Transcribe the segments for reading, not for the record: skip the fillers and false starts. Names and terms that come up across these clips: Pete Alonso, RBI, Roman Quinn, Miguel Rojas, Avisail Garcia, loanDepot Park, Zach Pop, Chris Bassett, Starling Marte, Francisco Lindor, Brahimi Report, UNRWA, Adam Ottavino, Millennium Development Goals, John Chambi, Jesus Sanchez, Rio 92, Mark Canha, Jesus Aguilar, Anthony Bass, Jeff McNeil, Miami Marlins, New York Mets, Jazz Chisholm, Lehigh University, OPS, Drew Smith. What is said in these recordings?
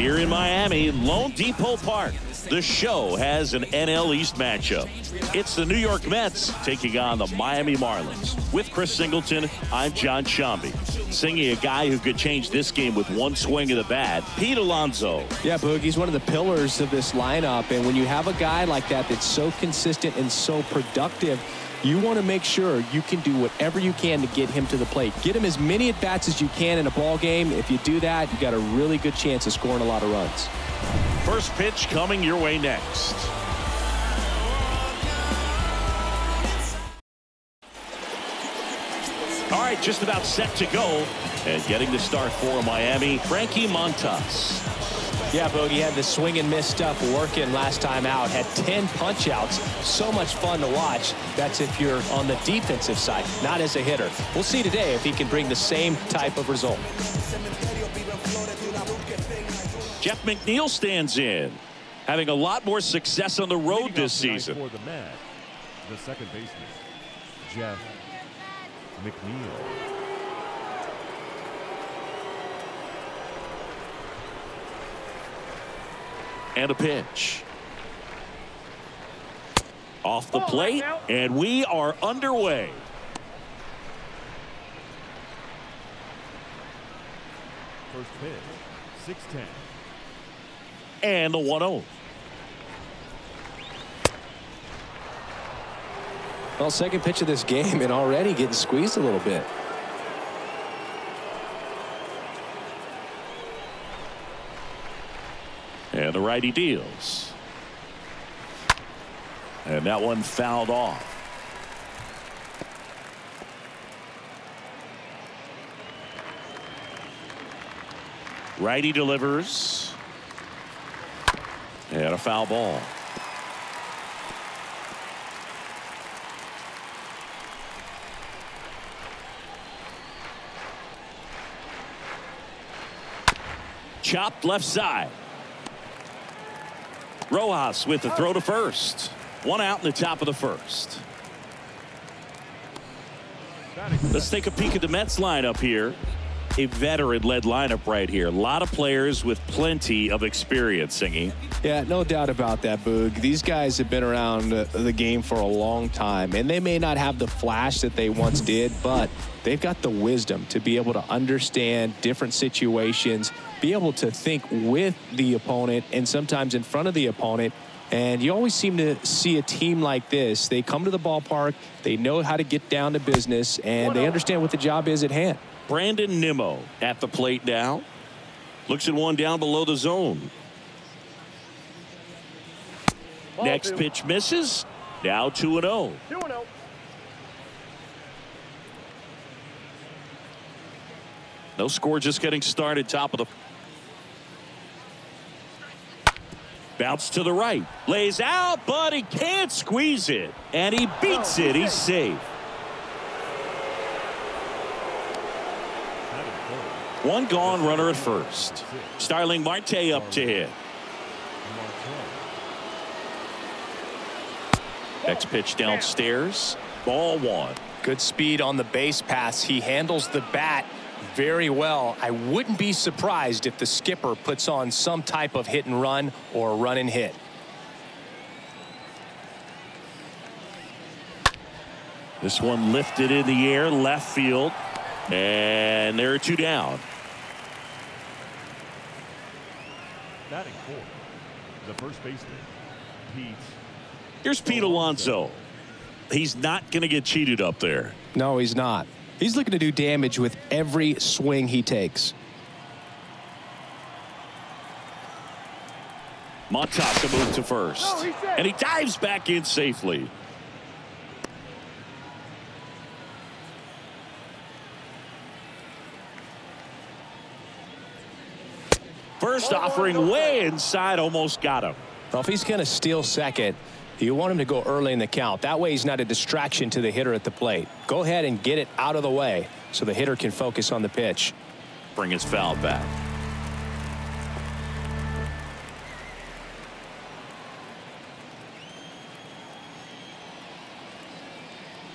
here in Miami, loanDepot Park. The show has an NL East matchup. It's the New York Mets taking on the Miami Marlins. With Chris Singleton, I'm John Chambi. Singing a guy who could change this game with one swing of the bat, Pete Alonso. Yeah, Boog, he's one of the pillars of this lineup. And when you have a guy like that that's so consistent and so productive, you want to make sure you can do whatever you can to get him to the plate. Get him as many at-bats as you can in a ball game. If you do that, you got a really good chance of scoring a lot of runs. First pitch coming your way next. All right, just about set to go. And getting the start for Miami, Frankie Montas. Yeah, Bogey had the swing and miss stuff working last time out. Had 10 punch outs. So much fun to watch. That's if you're on the defensive side, not as a hitter. We'll see today if he can bring the same type of result. Jeff McNeil stands in, having a lot more success on the road this season. For the Mets, the second baseman, Jeff McNeil. And a pitch off the plate, and we are underway. First pitch, 6-10. And the 1-0. Well, second pitch of this game, and already getting squeezed a little bit. And the righty deals. And that one fouled off. Righty delivers. And a foul ball. Chopped left side. Rojas with the throw to first. One out in the top of the first. Let's take a peek at the Mets lineup here. A veteran-led lineup right here. A lot of players with plenty of experience, Singing. Yeah, no doubt about that, Boog. These guys have been around the game for a long time, and they may not have the flash that they once did, but they've got the wisdom to be able to understand different situations, be able to think with the opponent and sometimes in front of the opponent. And you always seem to see a team like this. They come to the ballpark, they know how to get down to business, and they understand what the job is at hand. Brandon Nimmo at the plate now. Looks at one down below the zone. Next pitch misses. Now 2-0. 2-0. No score, just getting started. Top of the bounce to the right, lays out, but he can't squeeze it, and he beats it. He's safe. 1 gone, runner at first. Starling Marte up to hit. Next pitch downstairs. Ball 1. Good speed on the base pass. He handles the bat very well. I wouldn't be surprised if the skipper puts on some type of hit and run or run and hit. This one lifted in the air, left field, and there are 2 down. Batting fourth, the first baseman, Pete. Here's Pete Alonso. He's not going to get cheated up there. No, he's not. He's looking to do damage with every swing he takes. Montas to move to first. And he dives back in safely. First offering way inside, almost got him. Well, if he's going to steal second, you want him to go early in the count. That way he's not a distraction to the hitter at the plate. Go ahead and get it out of the way so the hitter can focus on the pitch. Bring his foul back.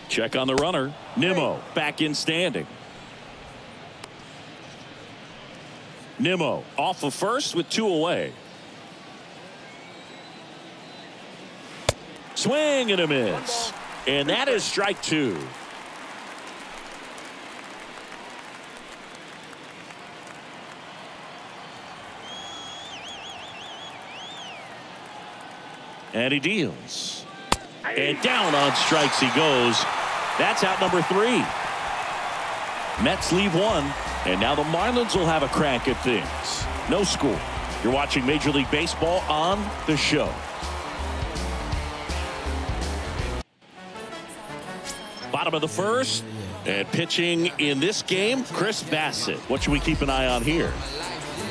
Check on the runner. Nimmo back in standing. Nimmo off of first with two away. Swing and a miss, and that is strike two. And he deals, and down on strikes he goes. That's out number three. Mets leave one, and now the Marlins will have a crack at things. No score. You're watching Major League Baseball on the show. Bottom of the first, and pitching in this game, Chris Bassett. What should we keep an eye on here?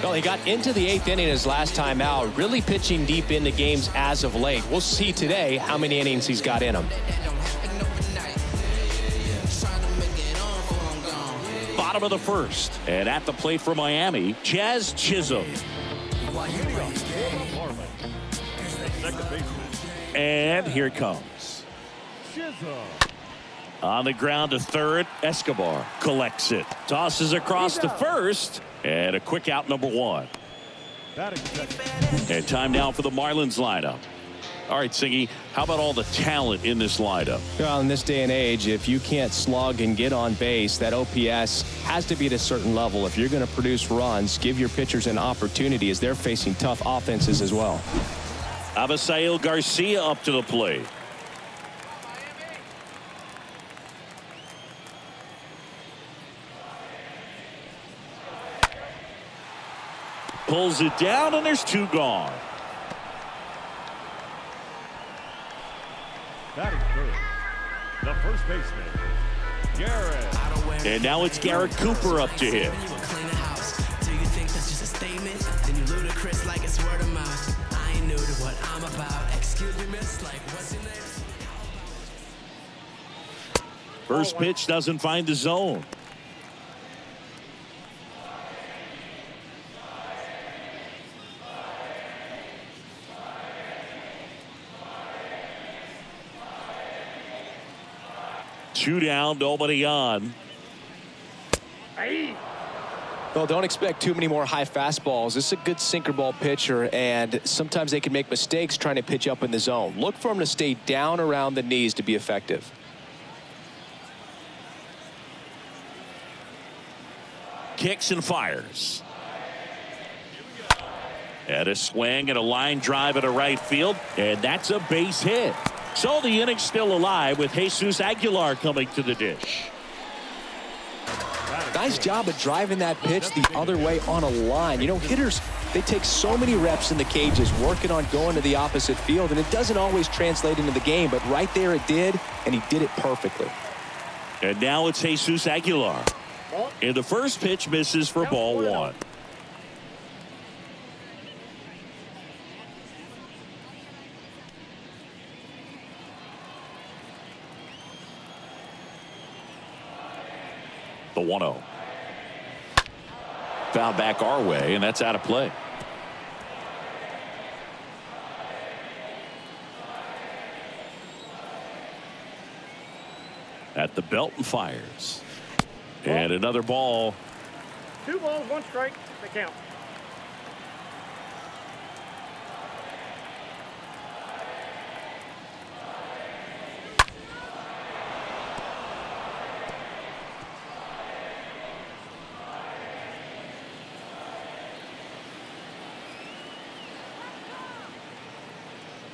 Well, he got into the eighth inning his last time out, really pitching deep into games as of late. We'll see today how many innings he's got in him. Bottom of the first, and at the plate for Miami, Jazz Chisholm. And here it comes. On the ground to third, Escobar collects it, tosses across to first. And a quick out number one. And time now for the Marlins lineup. All right, Singy, how about all the talent in this lineup? Well, in this day and age, if you can't slug and get on base, that OPS has to be at a certain level. If you're going to produce runs, give your pitchers an opportunity as they're facing tough offenses as well. Avisail Garcia up to the plate. Pulls it down, and there's two gone. That is good. The first baseman, Garrett. And now it's Garrett Cooper up to him. First pitch doesn't find the zone. Two down, nobody on. Well, don't expect too many more high fastballs. This is a good sinker ball pitcher, and sometimes they can make mistakes trying to pitch up in the zone. Look for him to stay down around the knees to be effective. Kicks and fires. And a swing and a line drive at a right field, and that's a base hit. So the inning's still alive with Jesus Aguilar coming to the dish. Nice job of driving that pitch the other way on a line. You know, hitters, they take so many reps in the cages working on going to the opposite field, and it doesn't always translate into the game, but right there it did, and he did it perfectly. And now it's Jesus Aguilar. And the first pitch misses for ball one. The 1-0. Foul back our way, and that's out of play. At the belt and fires. And another ball. 2-1 strike, the count.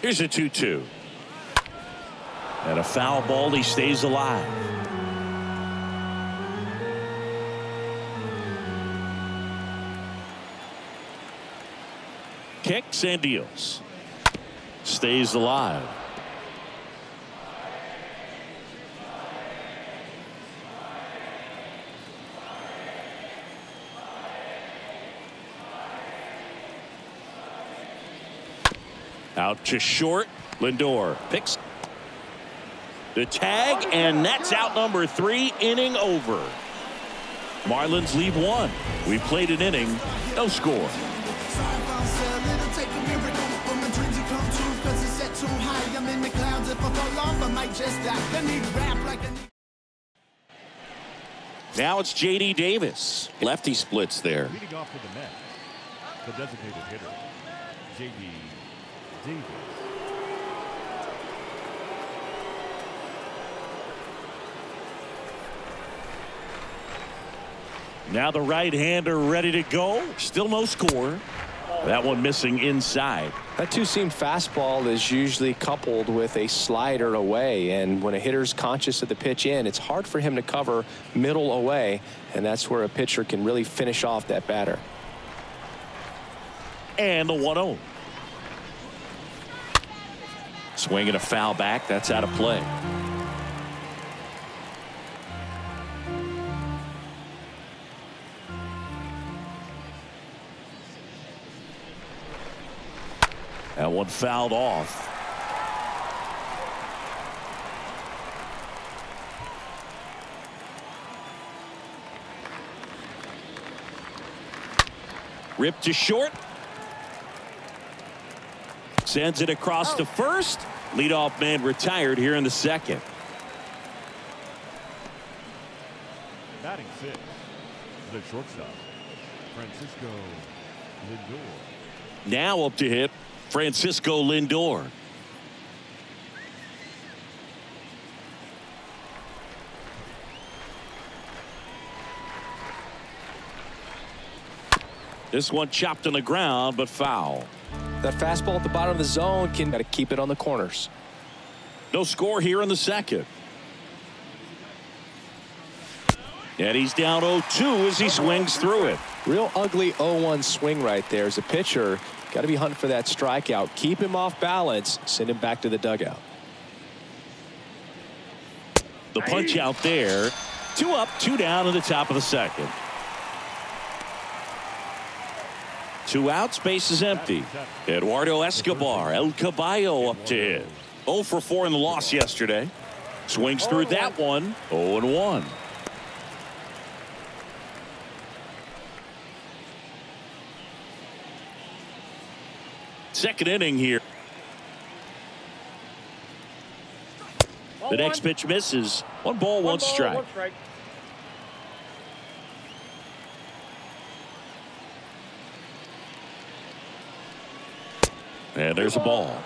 Here's a 2-2. And a foul ball. He stays alive. Kicks and deals. Stays alive. Out to short. Lindor picks the tag, and that's out number three. Inning over. Marlins leave one. We played an inning, no score. Now it's JD Davis. Lefty splits there. Leading off for the Mets, the designated hitter, JD Davis. Now the right-hander ready to go. Still no score. That one missing inside. That two-seam fastball is usually coupled with a slider away, and when a hitter's conscious of the pitch in, it's hard for him to cover middle away, and that's where a pitcher can really finish off that batter. And the 1-0. Swing and a foul back. That's out of play. That one fouled off. Ripped to short. Sends it across to first. Leadoff man retired here in the second. Batting six, the shortstop, Francisco Lindor. Now up to hit. Francisco Lindor. This one chopped on the ground, but foul. That fastball at the bottom of the zone can keep it on the corners. No score here in the second. And he's down 0-2 as he swings through it. Real ugly 0-1 swing right there as a pitcher. Got to be hunting for that strikeout. Keep him off balance. Send him back to the dugout. The punch out there. Two up, two down in the top of the second. Two outs, bases empty. Eduardo Escobar, El Caballo up to hit. 0 for 4 in the loss yesterday. Swings through that one. 0-1. Second inning here. The next pitch misses. One ball, one strike. And there's a ball.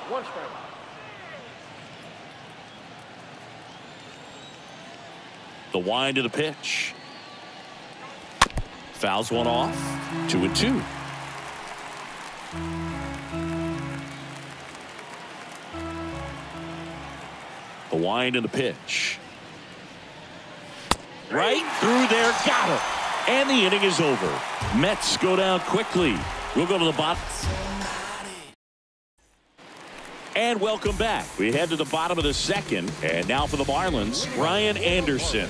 The wind of the pitch. Fouls one off. 2-2. The wind and the pitch. Right through there. Got it. And the inning is over. Mets go down quickly. We'll go to the bottom. And welcome back. We head to the bottom of the second. And now for the Marlins, Brian Anderson.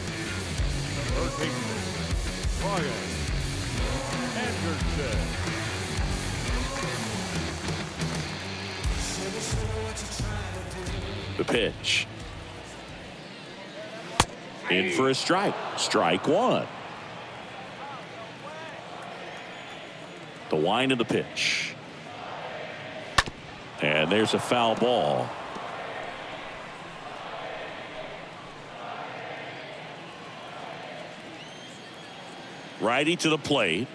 The pitch. In for a strike. Strike one. The wind of the pitch. And there's a foul ball. Righty to the plate.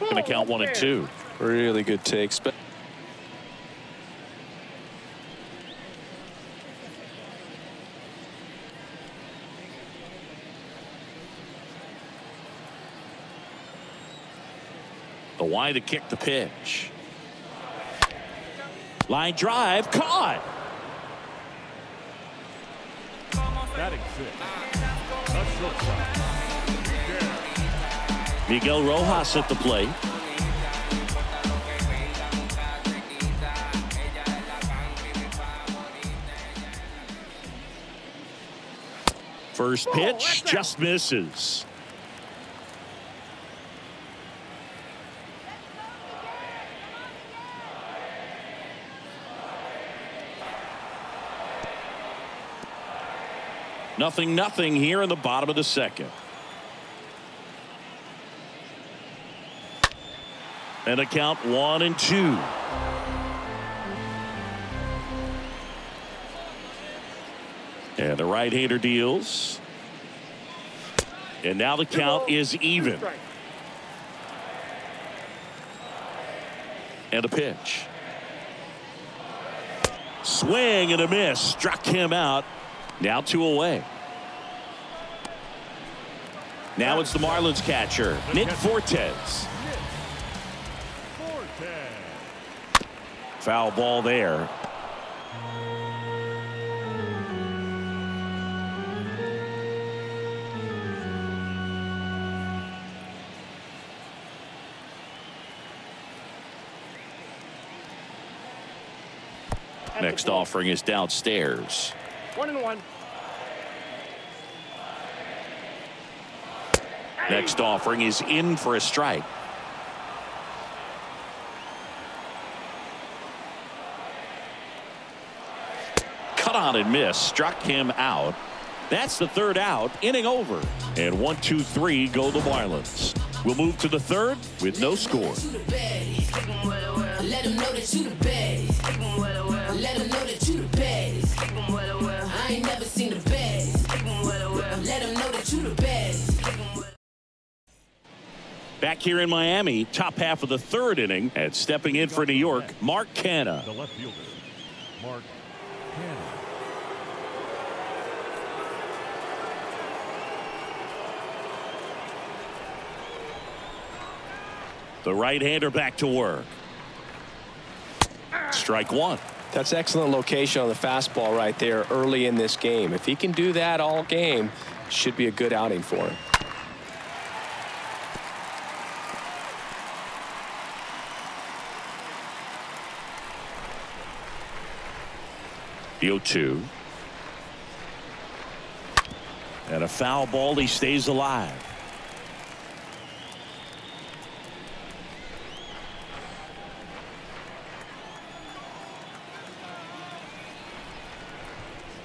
Gonna count 1-2. Really good takes. But why to kick the pitch. Line drive caught. Miguel Rojas at the plate. First pitch just misses. Nothing here in the bottom of the second. And a count 1-2. And the right-hander deals. And now the count is even. And a pitch. Swing and a miss. Struck him out. Now two away. Now it's the Marlins catcher, Nick Fortes. Foul ball there. Next offering is downstairs. 1-1. Next offering is in for a strike. Cut on and miss. Struck him out. That's the third out. Inning over. And 1, 2, 3 go the Marlins. We'll move to the third with no score. Let him know that you the best. Let him know that you the best. I ain't never seen the best. Let him know that you the best. Back here in Miami, top half of the third inning, and stepping in for New York, Mark Canha. The left fielder, Mark Canha. The right-hander back to work. Strike one. That's excellent location on the fastball right there early in this game. If he can do that all game, should be a good outing for him. The 0-2. And a foul ball. He stays alive.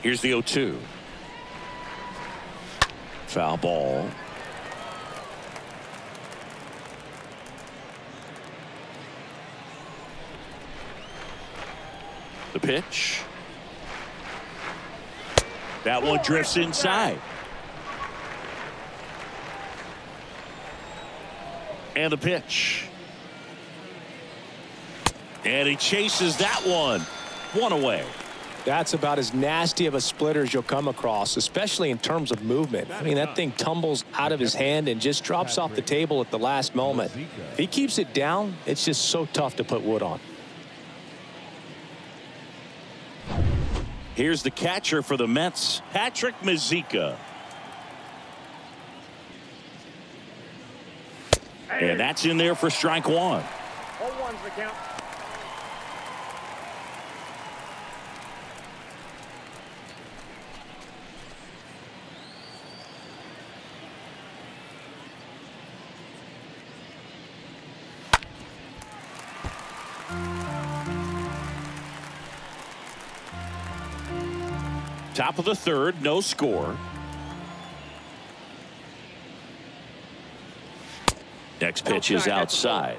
Here's the 0-2. Foul ball. The pitch. That one drifts inside. And the pitch. And he chases that one. One away. That's about as nasty of a splitter as you'll come across, especially in terms of movement. I mean, that thing tumbles out of his hand and just drops off the table at the last moment. If he keeps it down, it's just so tough to put wood on. Here's the catcher for the Mets, Patrick Mazeika. And that's in there for strike one. 0-1's the count. Top of the third, no score. Next pitch is outside.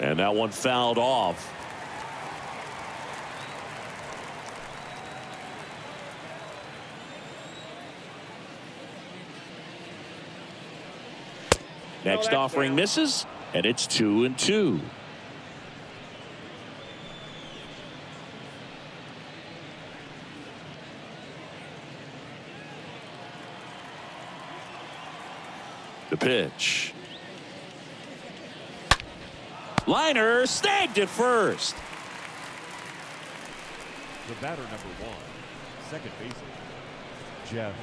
And that one fouled off. Next offering misses, and it's 2-2. The pitch. Liner snagged at first. The batter, number one, second baseman, Jeff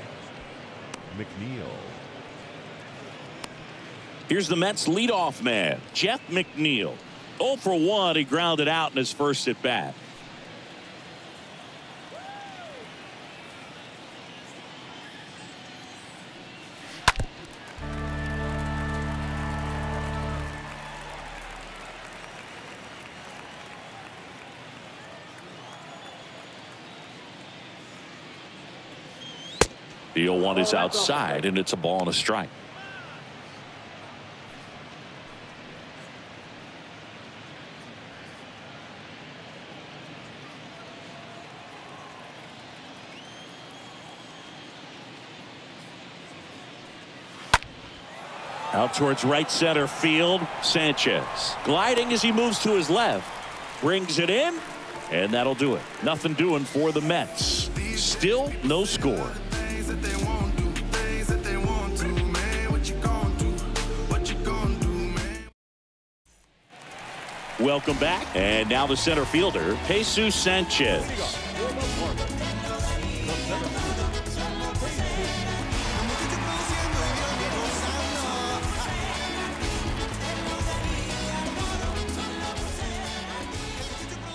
McNeil. Here's the Mets leadoff man, Jeff McNeil. 0 for 1. He grounded out in his first at bat. The 0-1 is outside, and it's a ball and a strike. Out towards right center field. Sanchez gliding as he moves to his left. Brings it in. And that'll do it. Nothing doing for the Mets. Still no score. Welcome back. And now the center fielder, Jesus Sanchez.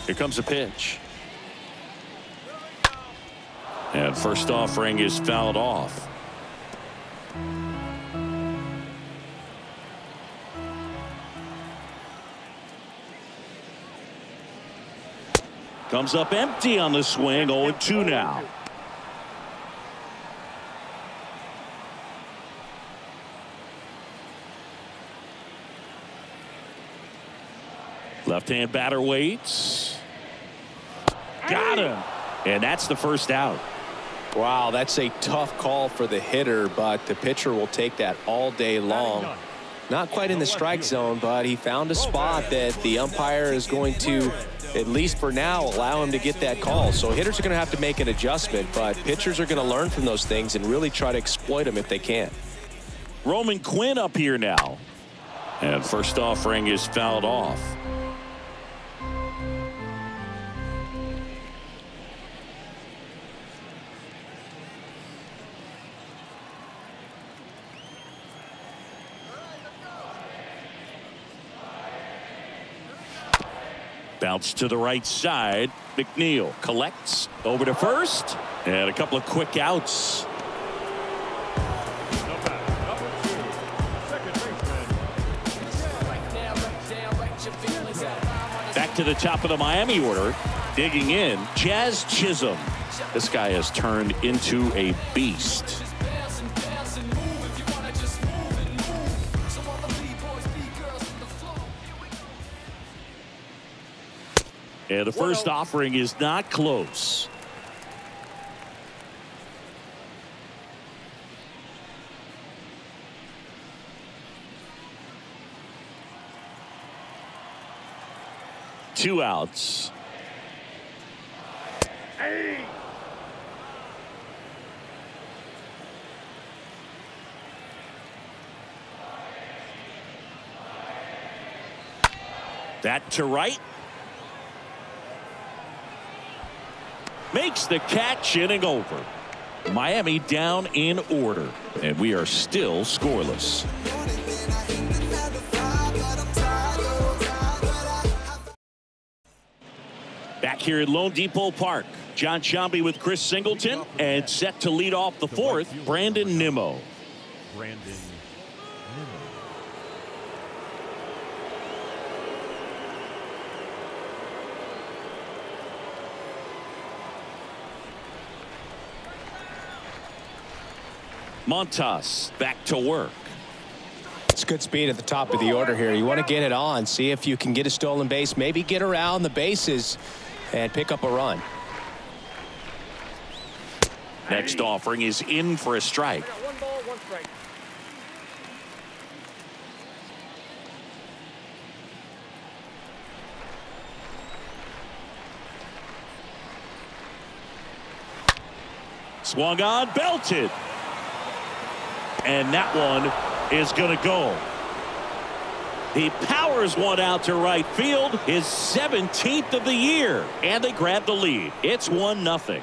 Here comes a pitch. And first offering is fouled off. Comes up empty on the swing. 0-2 now. Left-hand batter waits. Got him. And that's the first out. Wow, that's a tough call for the hitter, but the pitcher will take that all day long. Not quite in the strike zone, but he found a spot that the umpire is going to, at least for now, allow him to get that call. So hitters are going to have to make an adjustment, but pitchers are going to learn from those things and really try to exploit them if they can. Roman Quinn up here now. And first offering is fouled off. Bounce to the right side. McNeil collects over to first, and a couple of quick outs. Back to the top of the Miami order. Digging in, Jazz Chisholm. This guy has turned into a beast. And the first offering is not close. Two outs. Hey. That to right. Makes the catch, inning over. Miami down in order, and we are still scoreless. Back here at loanDepot Park, John Chambi with Chris Singleton, and set to lead off the fourth, Brandon Nimmo. Montas back to work. It's good speed at the top of the order here. You want to get it on, see if you can get a stolen base, maybe get around the bases and pick up a run. Next offering is in for a strike. One ball, one strike. Swung on, belted. And that one is going to go. He powers one out to right field, his 17th of the year, and they grab the lead. It's 1-0.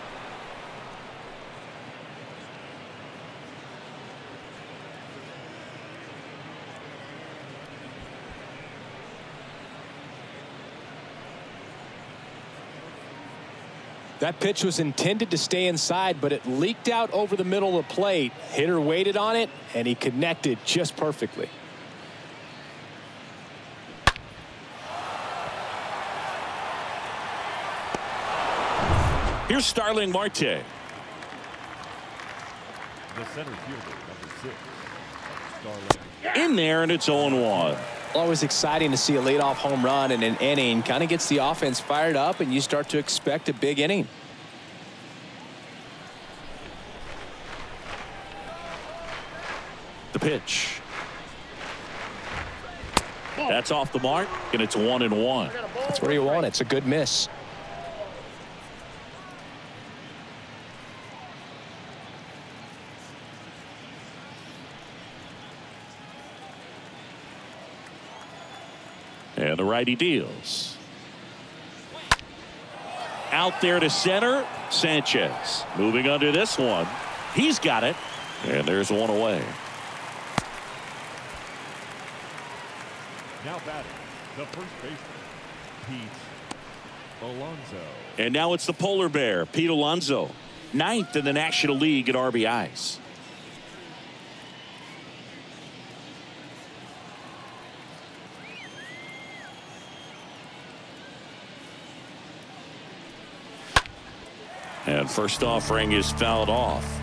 That pitch was intended to stay inside, but it leaked out over the middle of the plate. Hitter waited on it, and he connected just perfectly. Here's Starling Marte. The center fielder, number six, Starling. In there, and it's 0-1. Always exciting to see a leadoff home run in an inning. Kind of gets the offense fired up, and you start to expect a big inning. The pitch. That's off the mark, and it's 1-1. That's where you want it. It's a good miss. And the righty deals. Out there to center, Sanchez. Moving under this one. He's got it. And there's one away. Now batting, the first baseman, Pete Alonso. And now it's the polar bear, Pete Alonso. 9th in the National League at RBIs. And first offering is fouled off.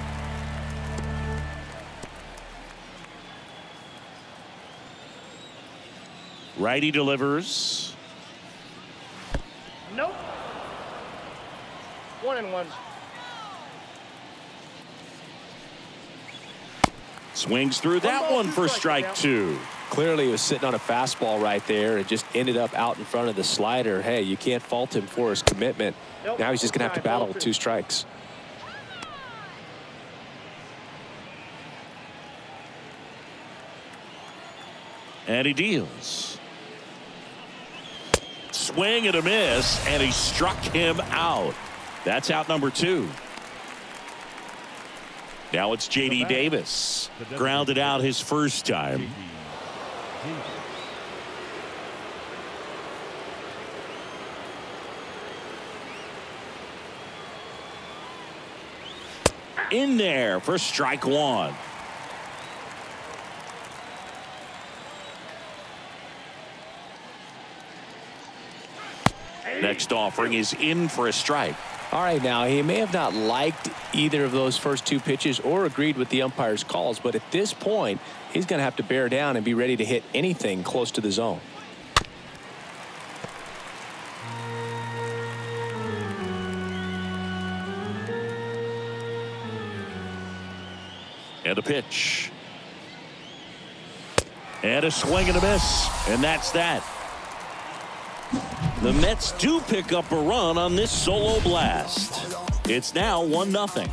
Righty delivers. Nope. 1-1. Swings through that one for strike two. Clearly he was sitting on a fastball right there and just ended up out in front of the slider. Hey, you can't fault him for his commitment. Nope. Now he's just gonna have to battle with two strikes. And he deals. Swing and a miss, and he struck him out. That's out number 2. Now it's JD Davis. Grounded out his first time. In there for strike one. Next offering is in for a strike. All right, now he may have not liked either of those first two pitches or agreed with the umpire's calls, but at this point he's going to have to bear down and be ready to hit anything close to the zone. And a pitch. And a swing and a miss. And that's that. The Mets do pick up a run on this solo blast. It's now 1-0.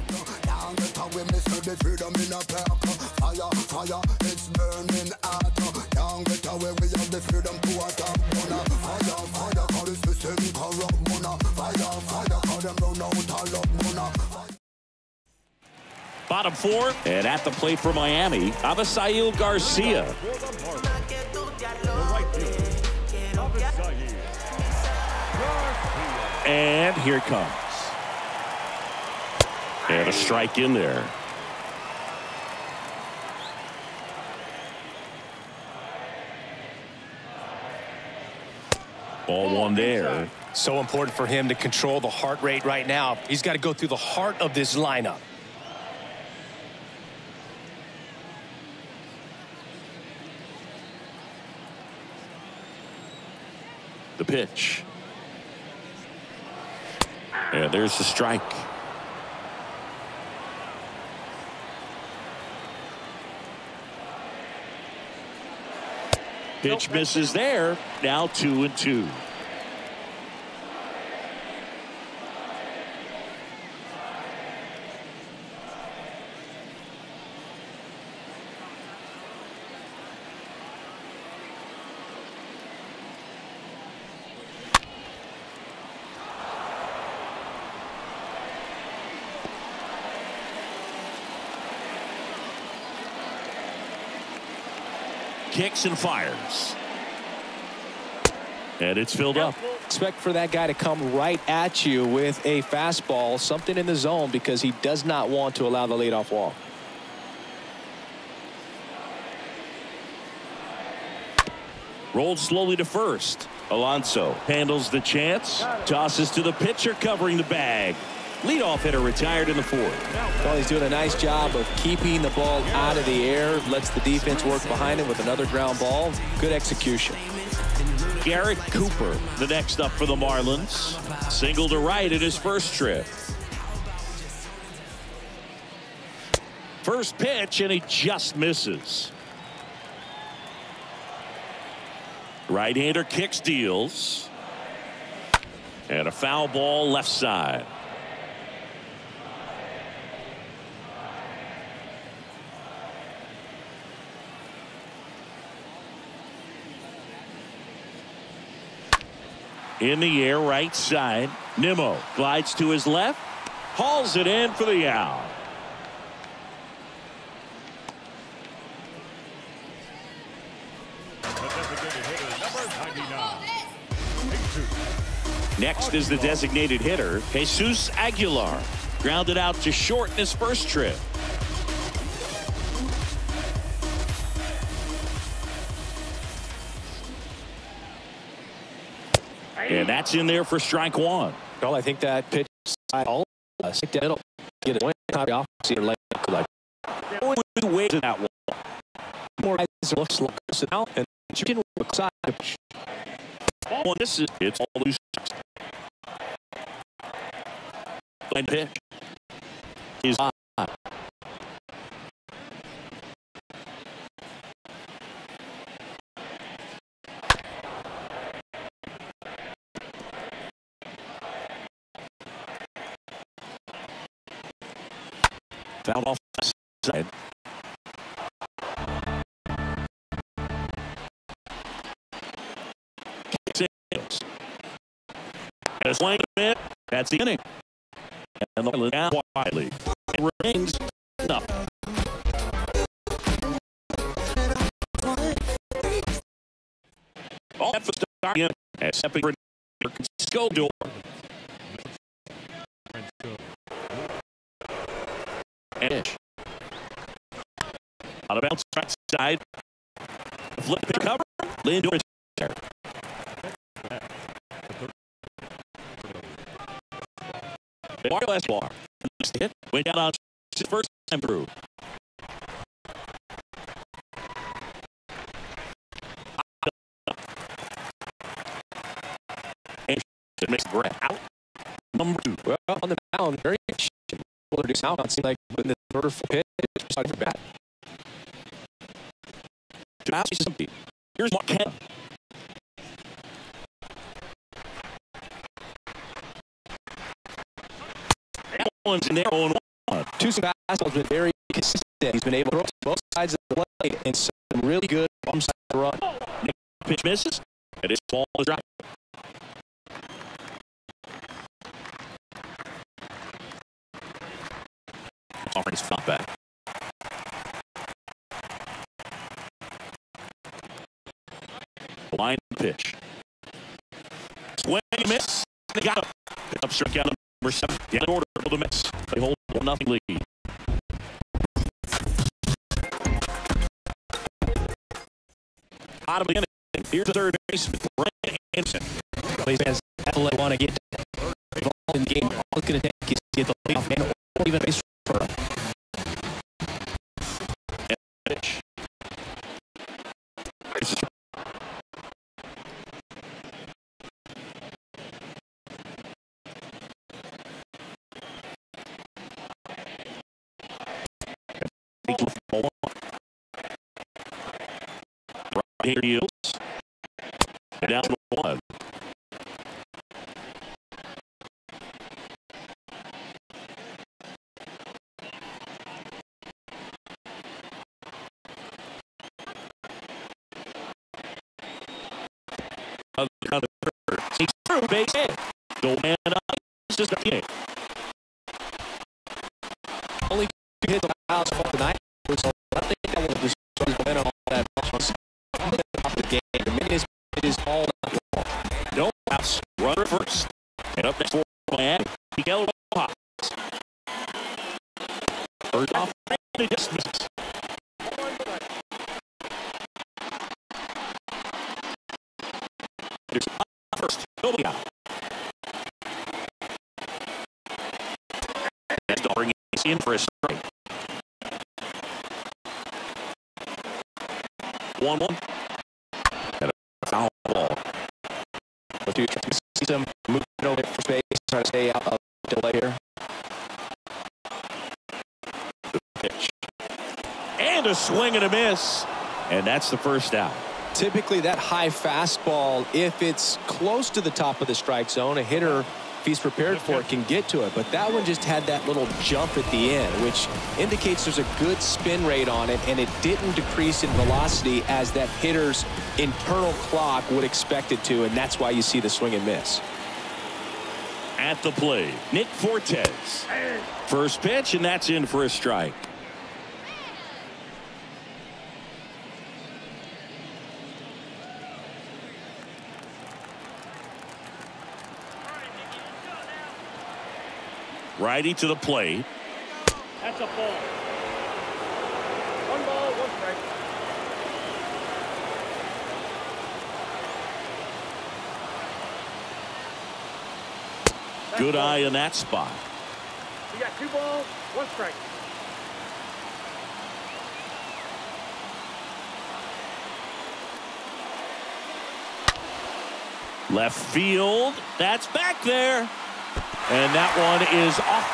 Bottom 4, and at the plate for Miami, Avisail Garcia. And here it comes. And a strike in there. Ball one there. So important for him to control the heart rate right now. He's got to go through the heart of this lineup. The pitch. And there's the strike. Pitch misses there. Now 2-2. Kicks and fires. And it's filled up. Expect for that guy to come right at you with a fastball, something in the zone, because he does not want to allow the leadoff walk. Rolled slowly to first. Alonso handles the chance, tosses to the pitcher covering the bag. Leadoff hitter retired in the 4th. Well, he's doing a nice job of keeping the ball out of the air. Lets the defense work behind him with another ground ball. Good execution. Garrett Cooper, the next up for the Marlins. Single to right in his first trip. First pitch, and he just misses. Right-hander kicks, deals. And a foul ball left side. In the air, right side. Nimmo glides to his left, hauls it in for the out. Next is the designated hitter, Jesus Aguilar, grounded out to short in his first trip. And that's in there for strike one. Well, I think that pitch side all stick to middle. Get it one copy off your leg. Like way to that wall. More guys looks like so now and you can look side. Well, this is it's all loose. And pitch is on. Foul off the side. That's the inning. And the Marlins down widely. It remains nothing. All that for starting in and stepping for Francisco Lindor. Inch. Out of bounds, right side. Flip the cover. Lindor is there. Eduardo Escobar. Next hit went down on his first time through. And it makes Brett out. Number two. Well, on the mound, very efficient. Well, reduce out. It seemed like in the third or fourth pitch, it's starting for bat. The mound is empty. Here's Mark Canha. In their own one. Two fastballs been very consistent. He's been able to throw to both sides of the plate and some really good bumps to run. Pitch misses. It is ball is dropped. Already not back. Blind pitch. Swing miss. They got him. Pick up strike out number 7. The order. The Mets, they hold a 1-0 lead. Out of the inning, here's the third baseman, Brian Anderson. These fans definitely want to get involved in the game. All it's going to take is to get the leadoff man or even a base runner. Here he is. And down to 1. Other kind of third. He's through base hit. Go man up. This is the game. Only 2 hits on the house for tonight. So I think that will just momentum on that box. Game. The minute is all that. No outs. Runner first. And up next for Miami, Miguel Rojas. First off, he just misses. There's a first. Nobody out. That's to bring it in for a strike. 1-1. Trying to see some movement over for space, trying to stay out of delay here. The pitch. And a swing and a miss. And that's the first out. Typically that high fastball, if it's close to the top of the strike zone, a hitter, if he's prepared for it, can get to it. But that one just had that little jump at the end, which indicates there's a good spin rate on it, and it didn't decrease in velocity as that hitter's internal clock would expect it to, and that's why you see the swing and miss. At the plate, Nick Fortes. First pitch, and that's in for a strike. Righty to the plate. That's a ball. One ball, one strike. Good eye in that spot. We got two balls, one strike. Left field. That's back there. And that one is off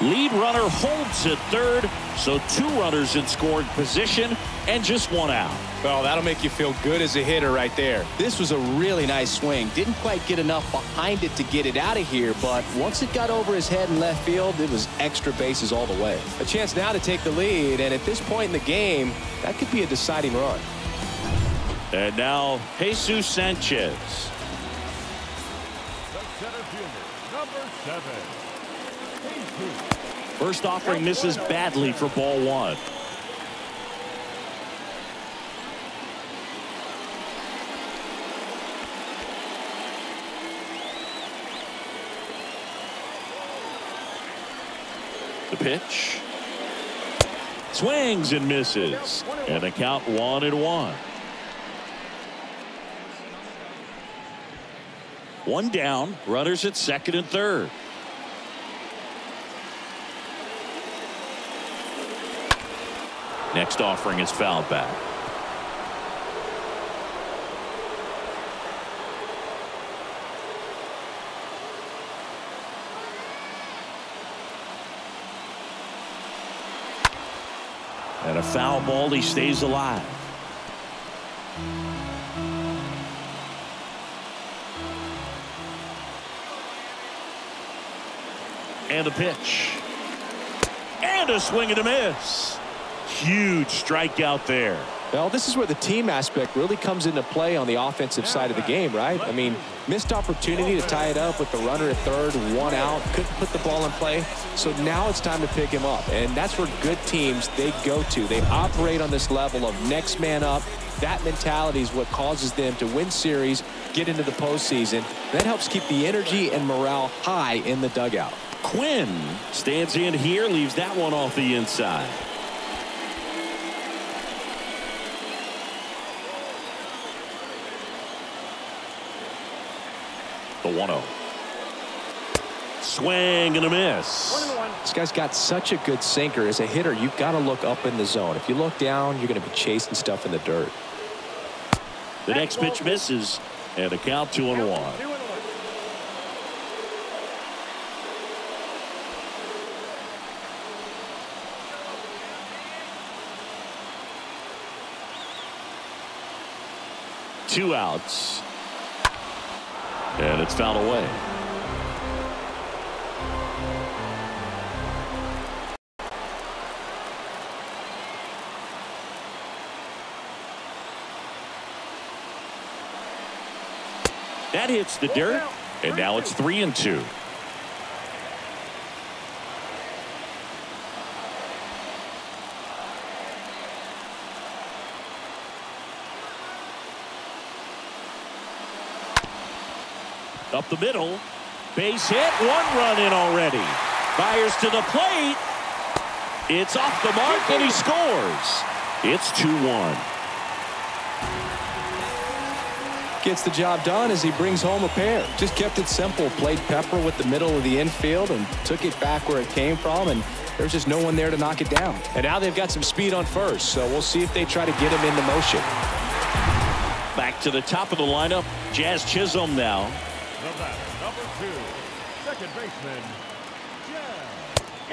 the wall. Lead runner holds at third, so two runners in scoring position and just one out. Well, that'll make you feel good as a hitter right there. This was a really nice swing. Didn't quite get enough behind it to get it out of here, but once it got over his head in left field, it was extra bases all the way. A chance now to take the lead, and at this point in the game, that could be a deciding run. And now Jesus Sanchez. First offering misses badly for ball one. The pitch. Swings and misses. And a count 1-1. One down, runners at second and third. Next offering is fouled back. And a foul ball, he stays alive. And a pitch. And a swing and a miss. Huge strikeout there. Well, this is where the team aspect really comes into play on the offensive side of the game, right? I mean, missed opportunity to tie it up with the runner at third, one out, couldn't put the ball in play. So now it's time to pick him up. And that's where good teams, they go to. They operate on this level of next man up. That mentality is what causes them to win series, get into the postseason. That helps keep the energy and morale high in the dugout. Quinn stands in here, leaves that one off the inside. The 1-0. Swing and a miss. This guy's got such a good sinker. As a hitter, you've got to look up in the zone. If you look down, you're going to be chasing stuff in the dirt. The next pitch misses, and a count 2-1. Two outs. And it's fouled away. That hits the dirt. And now it's 3-2. Up the middle. Base hit. One run in already. Fires to the plate. It's off the mark, and he scores. It's 2-1. Gets the job done as he brings home a pair. Just kept it simple. Played pepper with the middle of the infield and took it back where it came from, and there's just no one there to knock it down. And now they've got some speed on first, so we'll see if they try to get him into motion. Back to the top of the lineup. Jazz Chisholm now. The batter, number two, second baseman,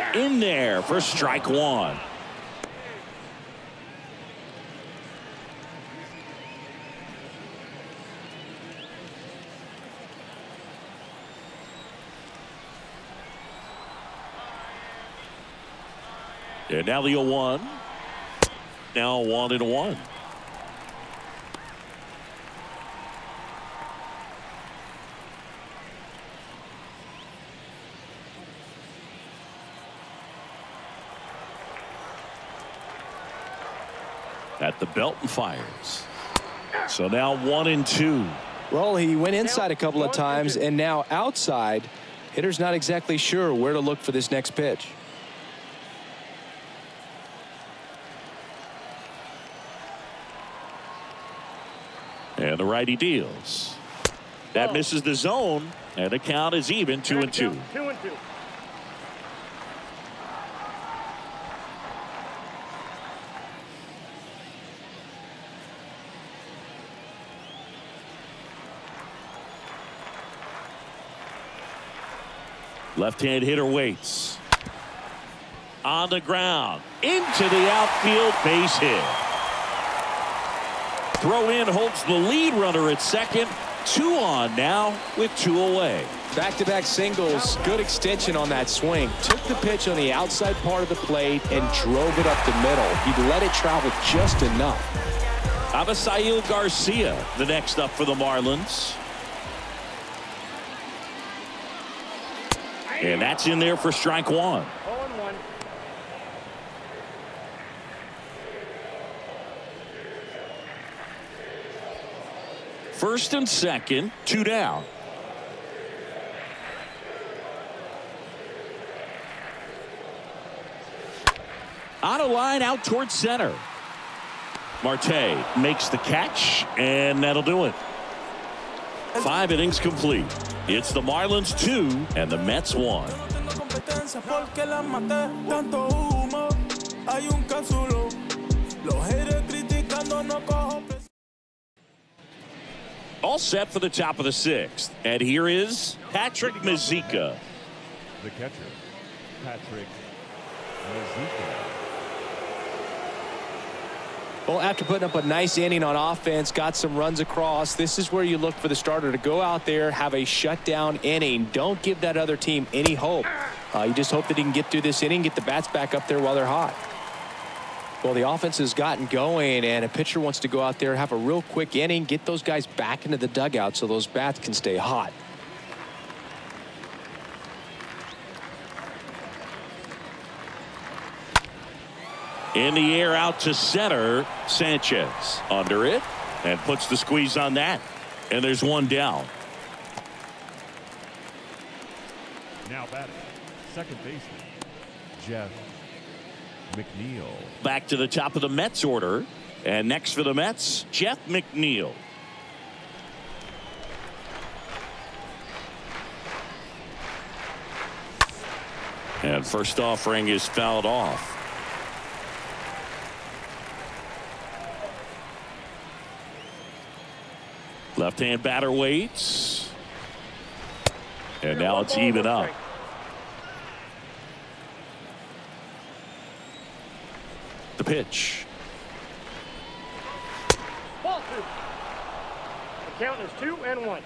Jazz. In there for strike one. And now the 0-1. Now 1-1. At the belt and fires. So now 1-2. Well, he went inside a couple of times and now outside. Hitter's not exactly sure where to look for this next pitch. And the righty deals. That misses the zone, and the count is even 2-2. 2-2. Left-hand hitter waits. On the ground. Into the outfield, base hit. Throw in holds the lead runner at second. 2 on now with 2 away. Back-to-back singles. Good extension on that swing. Took the pitch on the outside part of the plate and drove it up the middle. He let it travel just enough. Avisail Garcia, the next up for the Marlins. And that's in there for strike one. First and second, 2 down. Out of line, out towards center. Marte makes the catch, and that'll do it. 5 innings complete. It's the Marlins 2 and the Mets 1. All set for the top of the 6th. And here is Patrick Mazeika. The catcher, Patrick Mazeika. Well, after putting up a nice inning on offense, got some runs across, this is where you look for the starter to go out there, have a shutdown inning. Don't give that other team any hope. You just hope that he can get through this inning, get the bats back up there while they're hot. Well, the offense has gotten going, and a pitcher wants to go out there, have a real quick inning, get those guys back into the dugout so those bats can stay hot. In the air out to center, Sanchez under it and puts the squeeze on that, and there's 1 down. Now batting, second baseman, Jeff McNeil. Back to the top of the Mets order, and next for the Mets, Jeff McNeil. And first offering is fouled off. Left-hand batter waits. And now it's even up. The pitch. Ball 2. The count is 2-1.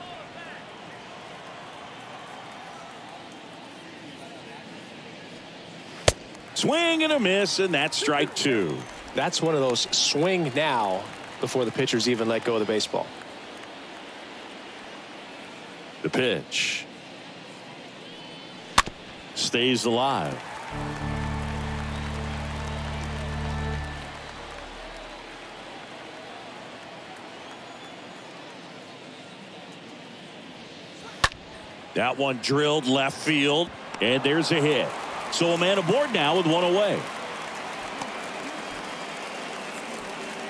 Swing and a miss, and that's strike 2. That's one of those swing now before the pitchers even let go of the baseball. The pitch stays alive. That one drilled left field, and there's a hit. So a man aboard now with 1 away.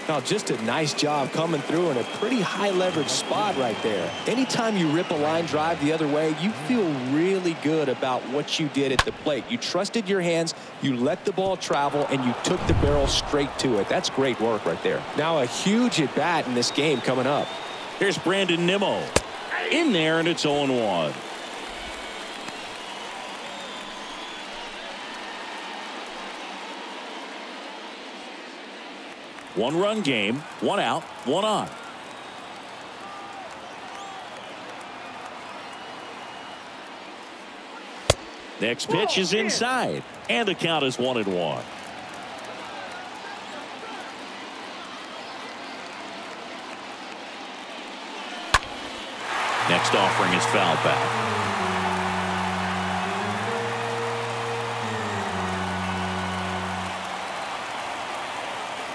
Now, just a nice job coming through in a pretty high leverage spot right there. Anytime you rip a line drive the other way, you feel really good about what you did at the plate. You trusted your hands, you let the ball travel, and you took the barrel straight to it. That's great work right there. Now a huge at bat in this game coming up. Here's Brandon Nimmo in there, and it's 0-1. One-run game, 1 out, 1 on. Next pitch is inside, and the count is 1-1. Next offering is foul back.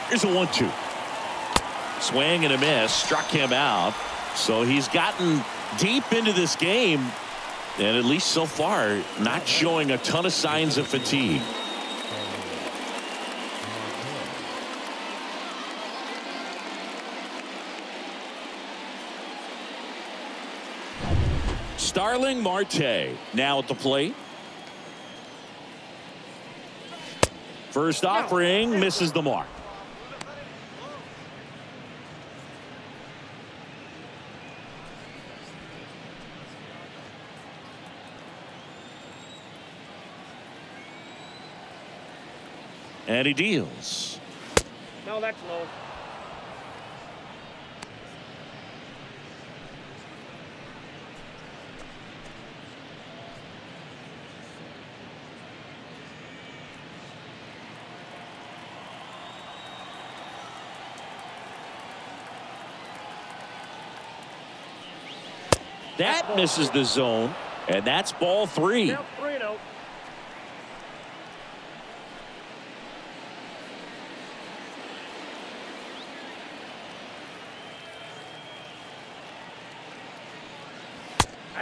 Here's a 1-2. Swing and a miss. Struck him out. So he's gotten deep into this game, and at least so far, not showing a ton of signs of fatigue. Starling Marte now at the plate. First offering misses the mark. And he deals. No, that's low. That misses the zone, and that's ball three. Yep.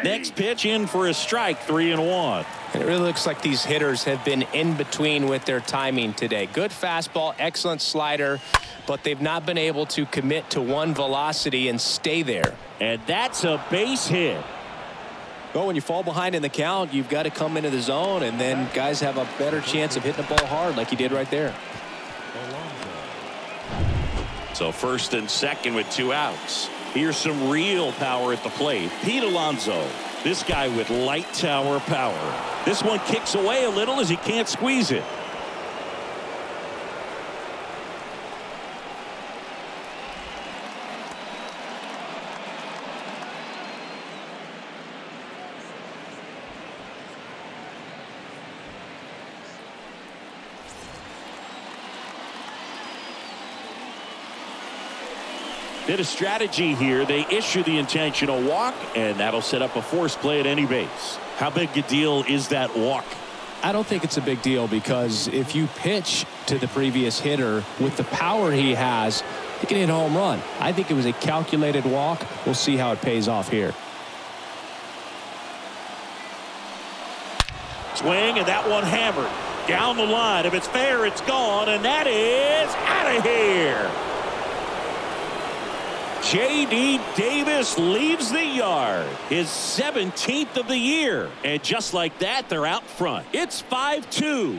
Next pitch in for a strike, 3-1. And it really looks like these hitters have been in between with their timing today. Good fastball, excellent slider, but they've not been able to commit to one velocity and stay there. And that's a base hit. Well, when you fall behind in the count, you've got to come into the zone, and then guys have a better chance of hitting the ball hard like he did right there. So first and second with two outs. Here's some real power at the plate. Pete Alonso, this guy with light tower power. This one kicks away a little as he can't squeeze it. Bit of strategy here. They issue the intentional walk, and that'll set up a force play at any base. How big a deal is that walk? I don't think it's a big deal, because if you pitch to the previous hitter with the power he has, he can hit a home run. I think it was a calculated walk. We'll see how it pays off here. Swing, and that one hammered down the line. If it's fair, it's gone, and that is out of here. JD Davis leaves the yard, his 17th of the year, and just like that, they're out front. It's 5-2.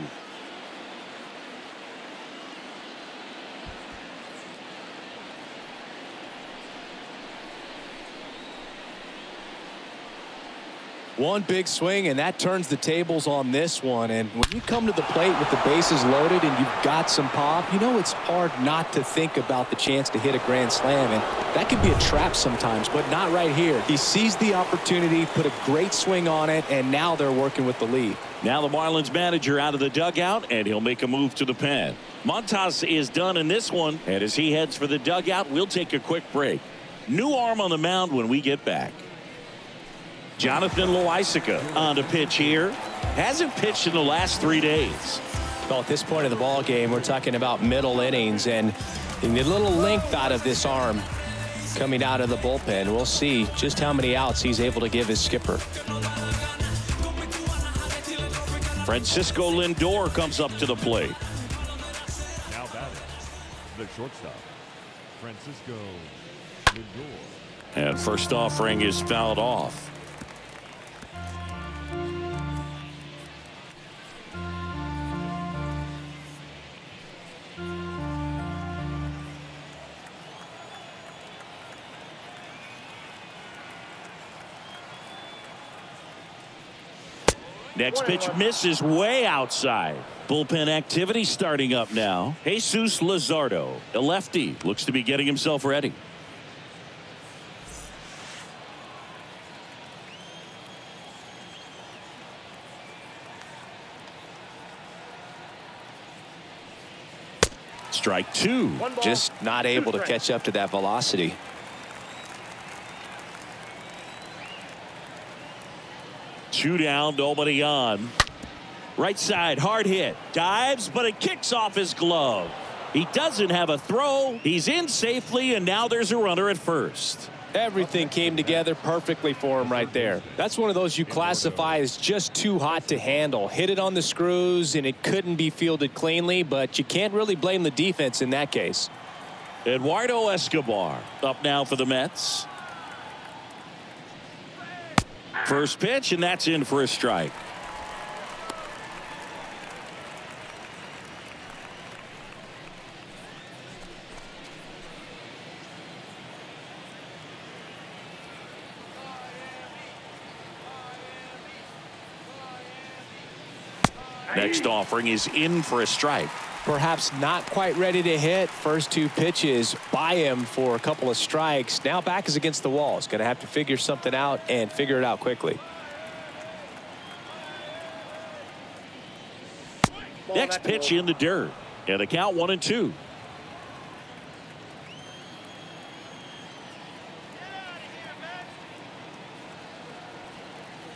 One big swing, and that turns the tables on this one. And when you come to the plate with the bases loaded and you've got some pop, you know it's hard not to think about the chance to hit a grand slam. And that could be a trap sometimes, but not right here. He seized the opportunity, put a great swing on it, and now they're working with the lead. Now the Marlins manager out of the dugout, and he'll make a move to the pen. Montas is done in this one, and as he heads for the dugout, we'll take a quick break. New arm on the mound when we get back. Jonathan Loáisiga on the pitch here. Hasn't pitched in the last 3 days. Well, at this point of the ball game, we're talking about middle innings, and a little length out of this arm coming out of the bullpen. We'll see just how many outs he's able to give his skipper. Francisco Lindor comes up to the plate. Now batting, the shortstop, Francisco Lindor. And first offering is fouled off. Next pitch misses way outside. Bullpen activity starting up now. Jesus Lazardo, the lefty, looks to be getting himself ready. Strike two. Just not able to catch up to that velocity. Two down, nobody on. Right side, hard hit. Dives, but it kicks off his glove. He doesn't have a throw. He's in safely, and now there's a runner at first. Everything came together perfectly for him right there. That's one of those you classify as just too hot to handle. Hit it on the screws, and it couldn't be fielded cleanly, but you can't really blame the defense in that case. Eduardo Escobar up now for the Mets. First pitch, and that's in for a strike. Next offering is in for a strike. Perhaps not quite ready to hit. First two pitches by him for a couple of strikes. Now back is against the wall. He's going to have to figure something out and figure it out quickly. Next pitch in the dirt. And a count 1-2.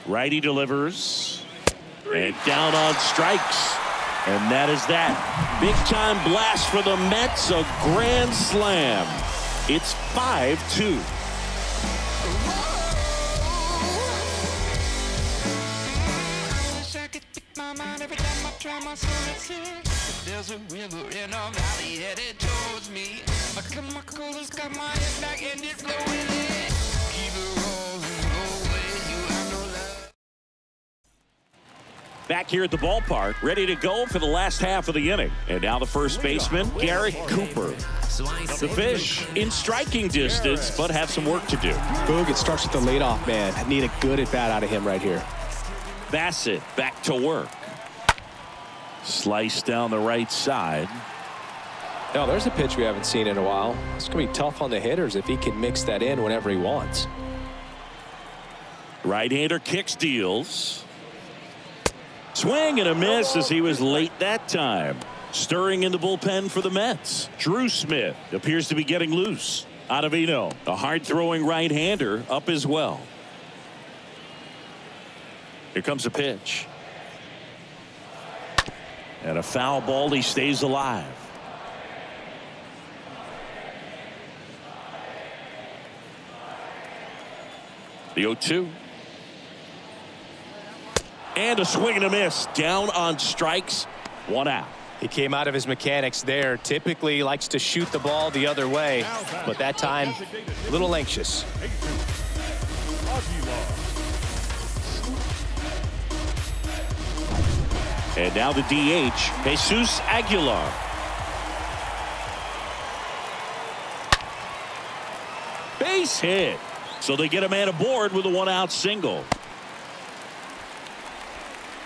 Righty delivers. And down on strikes. And that is that. Big time blast for the Mets. A grand slam. It's 5-2. There's a river in a valley headed towards me. I got my coolers, got my head back, and it's blowing in. Keep it rolling. Back here at the ballpark, ready to go for the last half of the inning. And now the first baseman, Garrett Cooper. The Fish in striking distance, but have some work to do. Boog, it starts with the leadoff man. I need a good at-bat out of him right here. Bassett back to work. Slice down the right side. Now, there's a pitch we haven't seen in a while. It's going to be tough on the hitters if he can mix that in whenever he wants. Right-hander kicks, deals. Swing and a miss as he was late that time. Stirring in the bullpen for the Mets. Drew Smith appears to be getting loose. Ottavino, a hard-throwing right-hander, up as well. Here comes a pitch. And a foul ball. He stays alive. The 0-2. And a swing and a miss. Down on strikes. One out. He came out of his mechanics there. Typically likes to shoot the ball the other way, but that time a little anxious. And now the DH, Jesus Aguilar. Base hit. So they get a man aboard with a one-out single.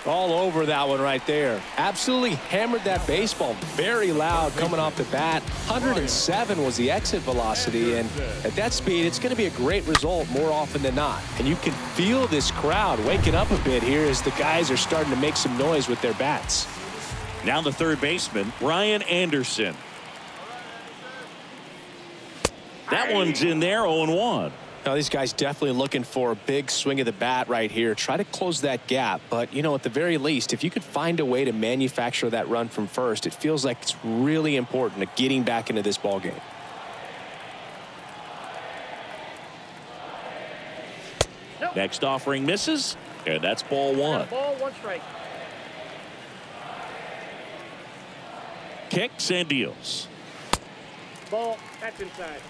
All over that one right there. Absolutely hammered that baseball. Very loud coming off the bat. 107 was the exit velocity, and at that speed, it's going to be a great result more often than not. And you can feel this crowd waking up a bit here as the guys are starting to make some noise with their bats. Now the third baseman, Brian Anderson. That one's in there, 0-1. Now, these guys definitely looking for a big swing of the bat right here. Try to close that gap. But, you know, at the very least, if you could find a way to manufacture that run from first, it feels like it's really important to getting back into this ballgame. Nope. Next offering misses, and that's ball one. Ball, one strike. Kicks and deals. Ball, that's inside.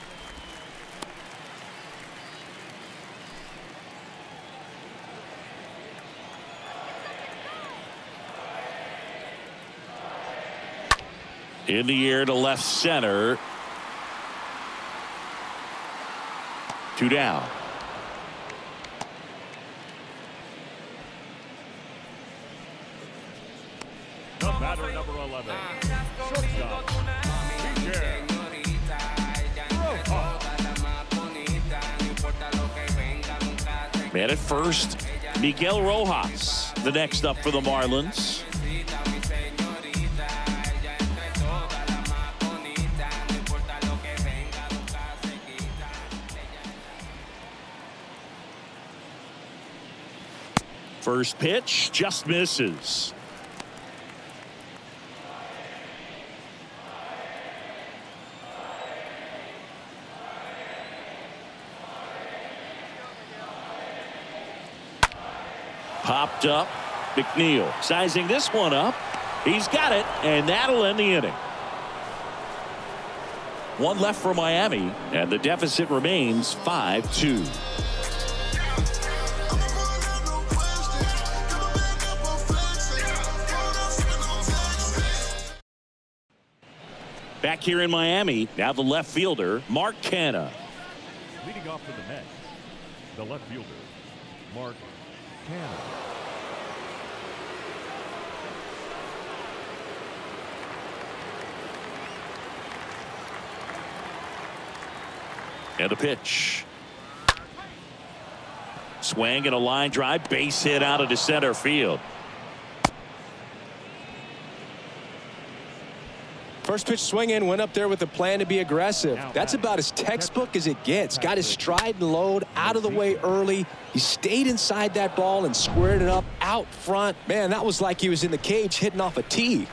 In the air to left center. Two down. The batter, number 11. Shortstop. Man at first, Miguel Rojas, the next up for the Marlins. First pitch just misses. Popped up. McNeil sizing this one up. He's got it, and that'll end the inning. One left for Miami, and the deficit remains 5-2. Back here in Miami, now the left fielder, Mark Canha. Leading off for the Mets, the left fielder, Mark Canha. And the pitch. Swing and a line drive. Base hit out into center field. First pitch swing in. Went up there with a plan to be aggressive. That's about as textbook as it gets. Got his stride and load out of the way early. He stayed inside that ball and squared it up out front. Man, that was like he was in the cage hitting off a tee.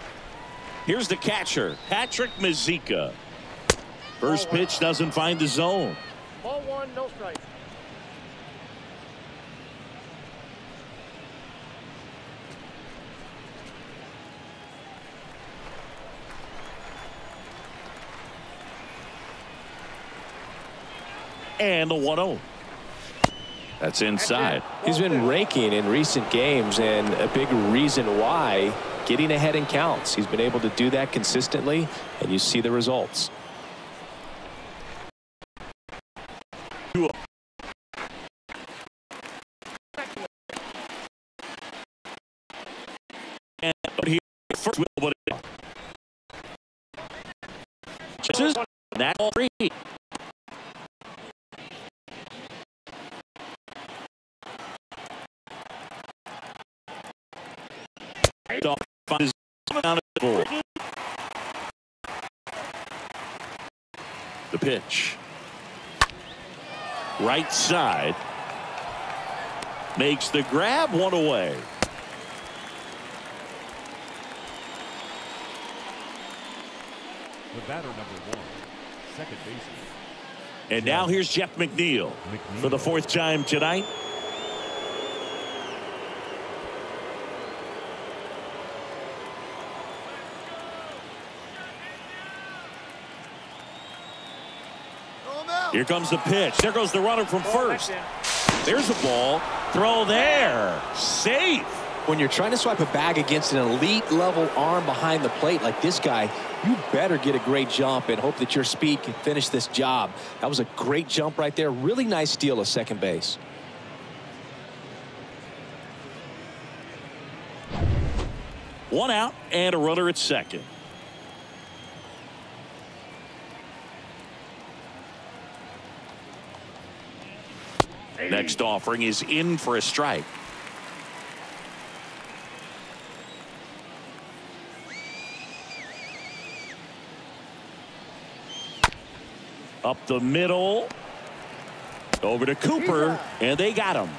Here's the catcher, Patrick Mazeika. First pitch doesn't find the zone. Ball one, no strike. And the 1-0. That's inside. He's been raking in recent games, and a big reason why, getting ahead in counts. He's been able to do that consistently, and you see the results. The pitch. Right side. Makes the grab, one away. The batter, number one, second baseman. And now here's Jeff McNeil for the fourth time tonight. Here comes the pitch. There goes the runner from first. There's a ball. Throw there. Safe. When you're trying to swipe a bag against an elite level arm behind the plate like this guy, you better get a great jump and hope that your speed can finish this job. That was a great jump right there. Really nice steal of second base. One out and a runner at second. Next offering is in for a strike. Up the middle. Over to Cooper, and they got him.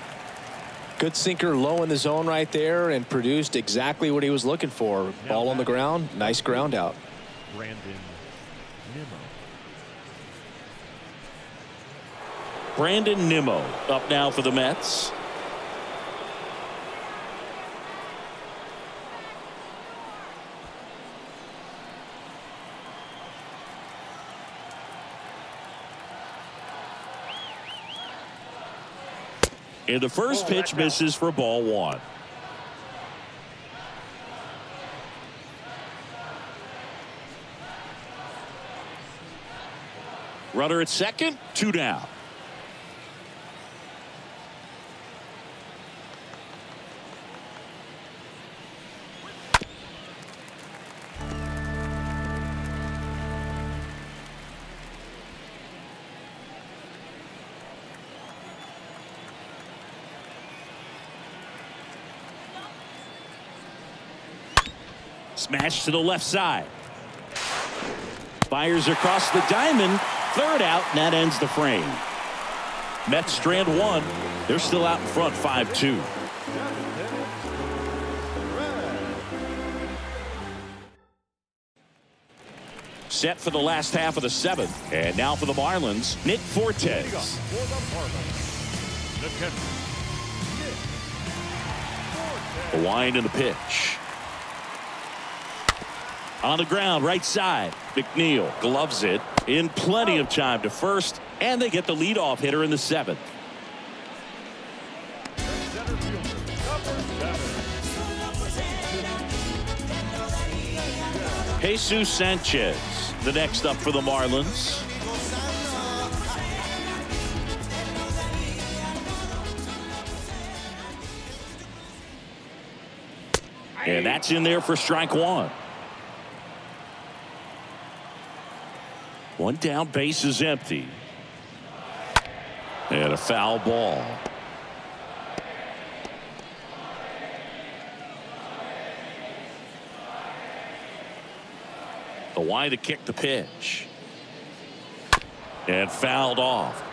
Good sinker low in the zone right there, and produced exactly what he was looking for. Ball on the ground. Nice ground out. Brandon Nimmo. Brandon Nimmo up now for the Mets. And the first pitch misses for ball one. Runner at second, two down. Smash to the left side. Fires across the diamond. Third out, and that ends the frame. Mets strand one. They're still out in front, 5-2. set for the last half of the seventh. And now for the Marlins, Nick Fortes. The wind and the pitch. On the ground, right side. McNeil gloves it in plenty of time to first, and they get the leadoff hitter in the seventh. Jesus Sanchez, the next up for the Marlins. And that's in there for strike one. One down, base is empty. And a foul ball. The wind to kick the pitch. And fouled off.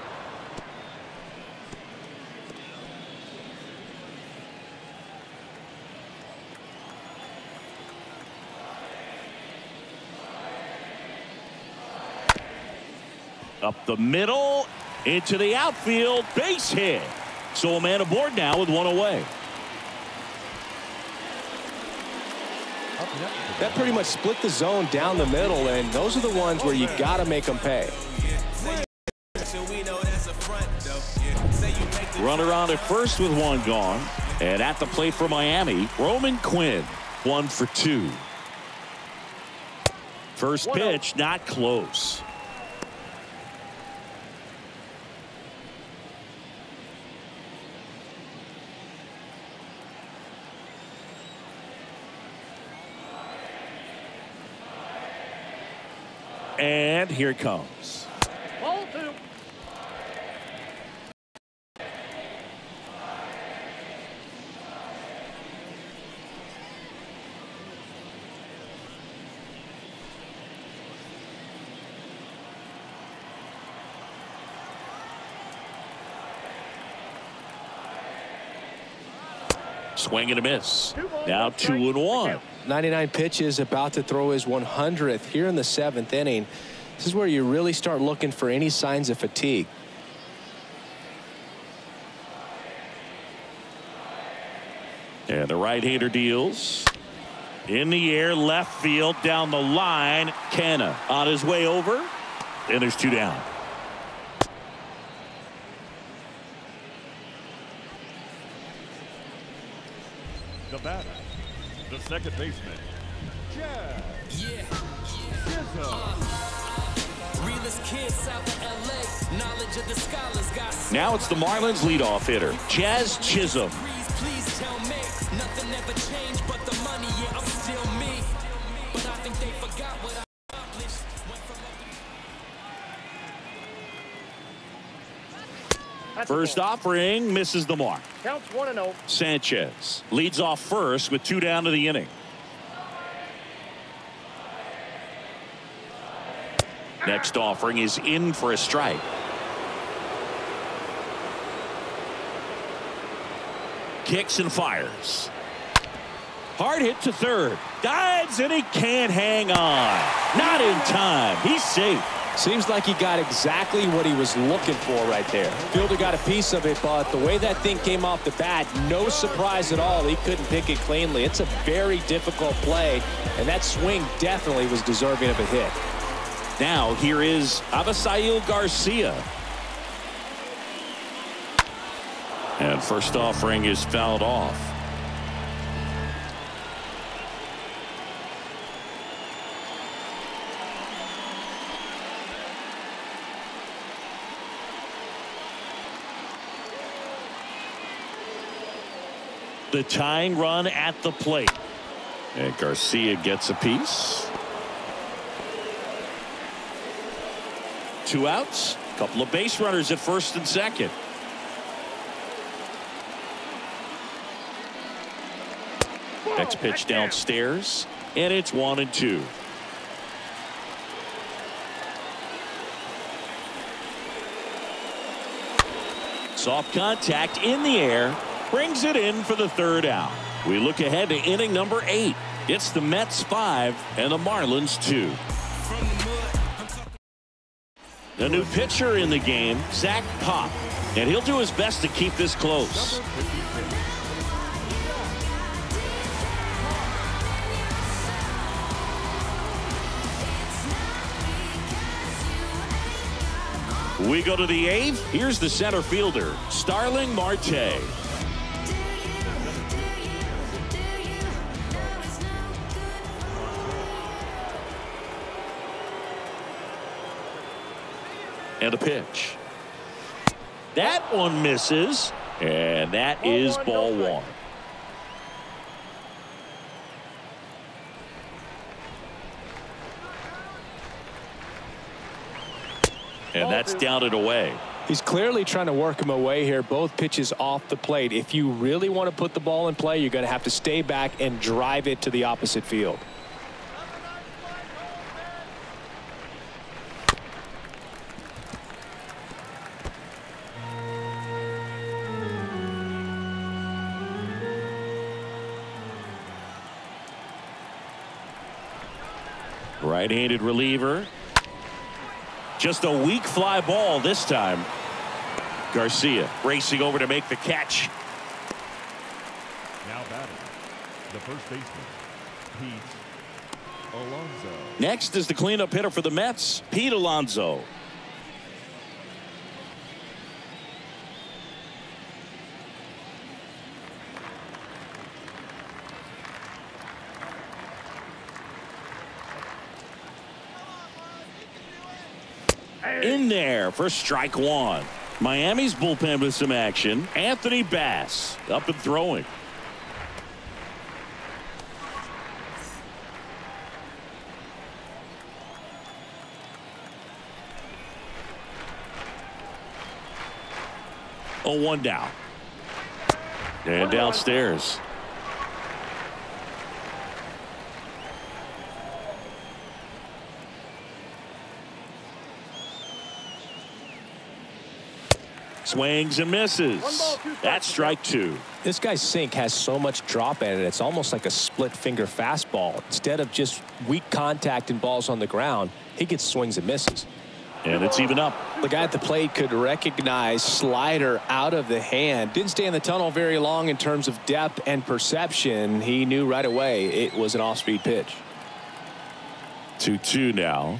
Up the middle, into the outfield, base hit. So a man aboard now with one away. That pretty much split the zone down the middle, and those are the ones where you got to make them pay. Runner on at first with one gone, and at the plate for Miami, Roman Quinn, 1 for 2. First pitch, not close. And here it comes. Swing and a miss. Now 2-1. 99 pitches, about to throw his 100th here in the seventh inning. This is where you really start looking for any signs of fatigue. And the right-hander deals. In the air, left field, down the line. Canha on his way over. And there's 2 down. The batter, the second baseman, Jazz Chisholm. Now it's the Marlins leadoff hitter, Jazz Chisholm. First offering misses the mark. Counts 1-0. Sanchez leads off first with 2 down to the inning. Next offering is in for a strike. Kicks and fires. Hard hit to third. Dives and he can't hang on. Not in time. He's safe. Seems like he got exactly what he was looking for right there. Fielder got a piece of it, but the way that thing came off the bat, no surprise at all. He couldn't pick it cleanly. It's a very difficult play, and that swing definitely was deserving of a hit. Now here is Avisail Garcia. And first offering is fouled off. The tying run at the plate. And Garcia gets a piece. 2 outs. A couple of base runners at first and second. Next pitch downstairs. And it's 1-2. Soft contact in the air. Brings it in for the third out. We look ahead to inning number 8. It's the Mets 5 and the Marlins 2. A new pitcher in the game, Zach Pop, and he'll do his best to keep this close. We go to the eighth. Here's the center fielder, Starling Marte. And a pitch. That one misses, and that is ball one. And that's downed away. He's clearly trying to work him away here. Both pitches off the plate. If you really want to put the ball in play, you're going to have to stay back and drive it to the opposite field. Right-handed reliever. Just a weak fly ball this time. Garcia racing over to make the catch. Now batting, the first baseman, Pete Alonso. Next is the cleanup hitter for the Mets, Pete Alonso. In there for strike one. Miami's bullpen with some action. Anthony Bass up and throwing. Oh, one down. And downstairs. Swings and misses. That's strike two. This guy's sink has so much drop in it. It's almost like a split finger fastball. Instead of just weak contact and balls on the ground, he gets swings and misses. And it's even up. The guy at the plate could recognize slider out of the hand. Didn't stay in the tunnel very long in terms of depth and perception. He knew right away it was an off-speed pitch. 2-2 now.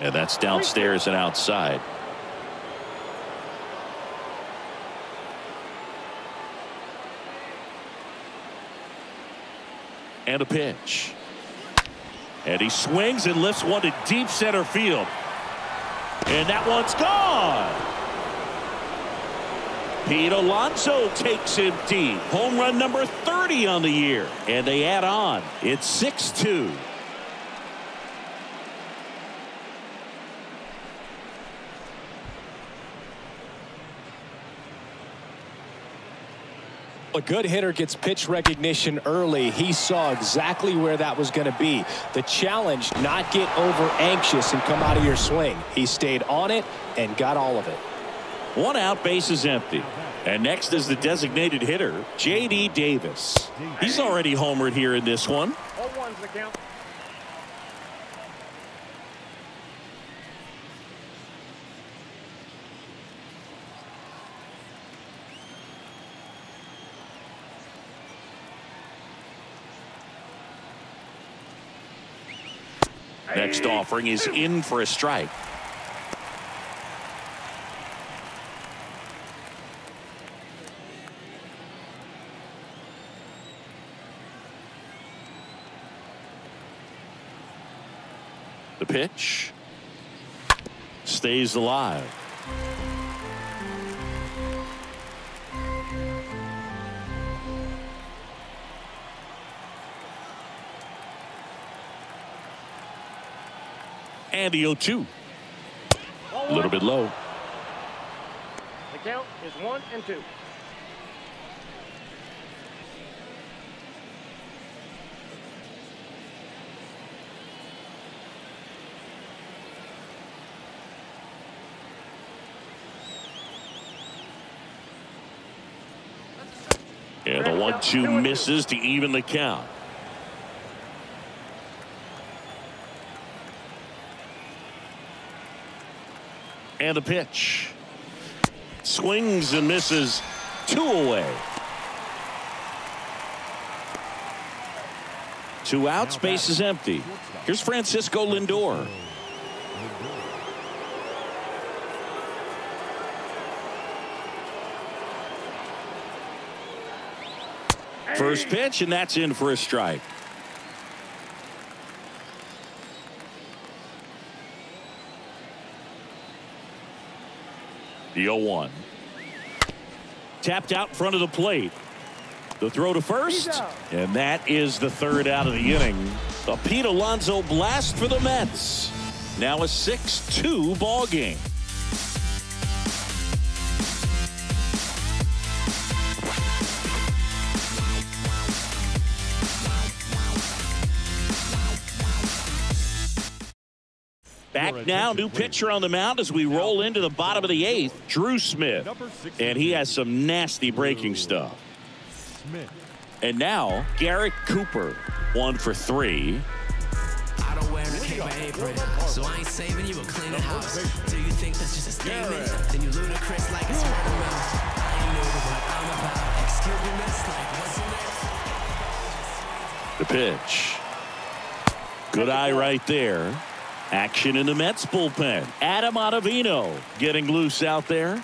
And that's downstairs and outside. And a pitch. And he swings and lifts one to deep center field. And that one's gone. Pete Alonso takes it deep. Home run number 30 on the year. And they add on. It's 6-2. A good hitter gets pitch recognition early. He saw exactly where that was going to be. The challenge, not get over anxious and come out of your swing. He stayed on it and got all of it. One out, base is empty. And next is the designated hitter, JD Davis. He's already homered here in this one. All ones the count. Next offering is in for a strike. The pitch stays alive. And the 0-2. A little bit low. The count is 1-2. And the 1-2 misses to even the count. and a pitch. Swings and misses. Two away. Two out, space is empty. Here's Francisco Lindor. First pitch, and that's in for a strike. The 0-1. Tapped out front of the plate. The throw to first, and that is the third out of the inning. A Pete Alonso blast for the Mets. Now a 6-2 ball game. Back now, new pitcher on the mound as we roll into the bottom of the eighth, Drew Smith. And he has some nasty breaking stuff. And now Garrett Cooper, 1 for 3. I don't wear an apron, so I ain't saving you a cleaning house. Do you think that's just a statement? Then you ludicrous like it's right around. I knew what I'm about. Excuse me, miss, like what's next? The pitch. Good eye right there. Action in the Mets bullpen. Adam Ottavino getting loose out there.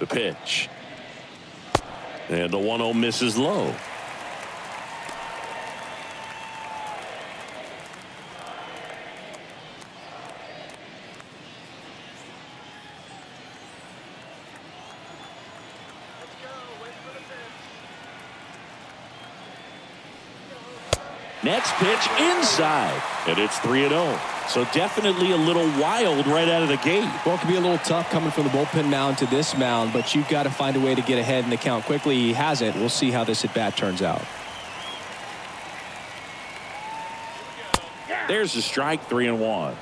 The pitch. And the 1-0 misses low. Next pitch inside, and it's 3-0. So definitely a little wild right out of the gate. Well, it can be a little tough coming from the bullpen mound to this mound, but you've got to find a way to get ahead in the count quickly. He hasn't. We'll see how this at-bat turns out. There's a strike, 3-1.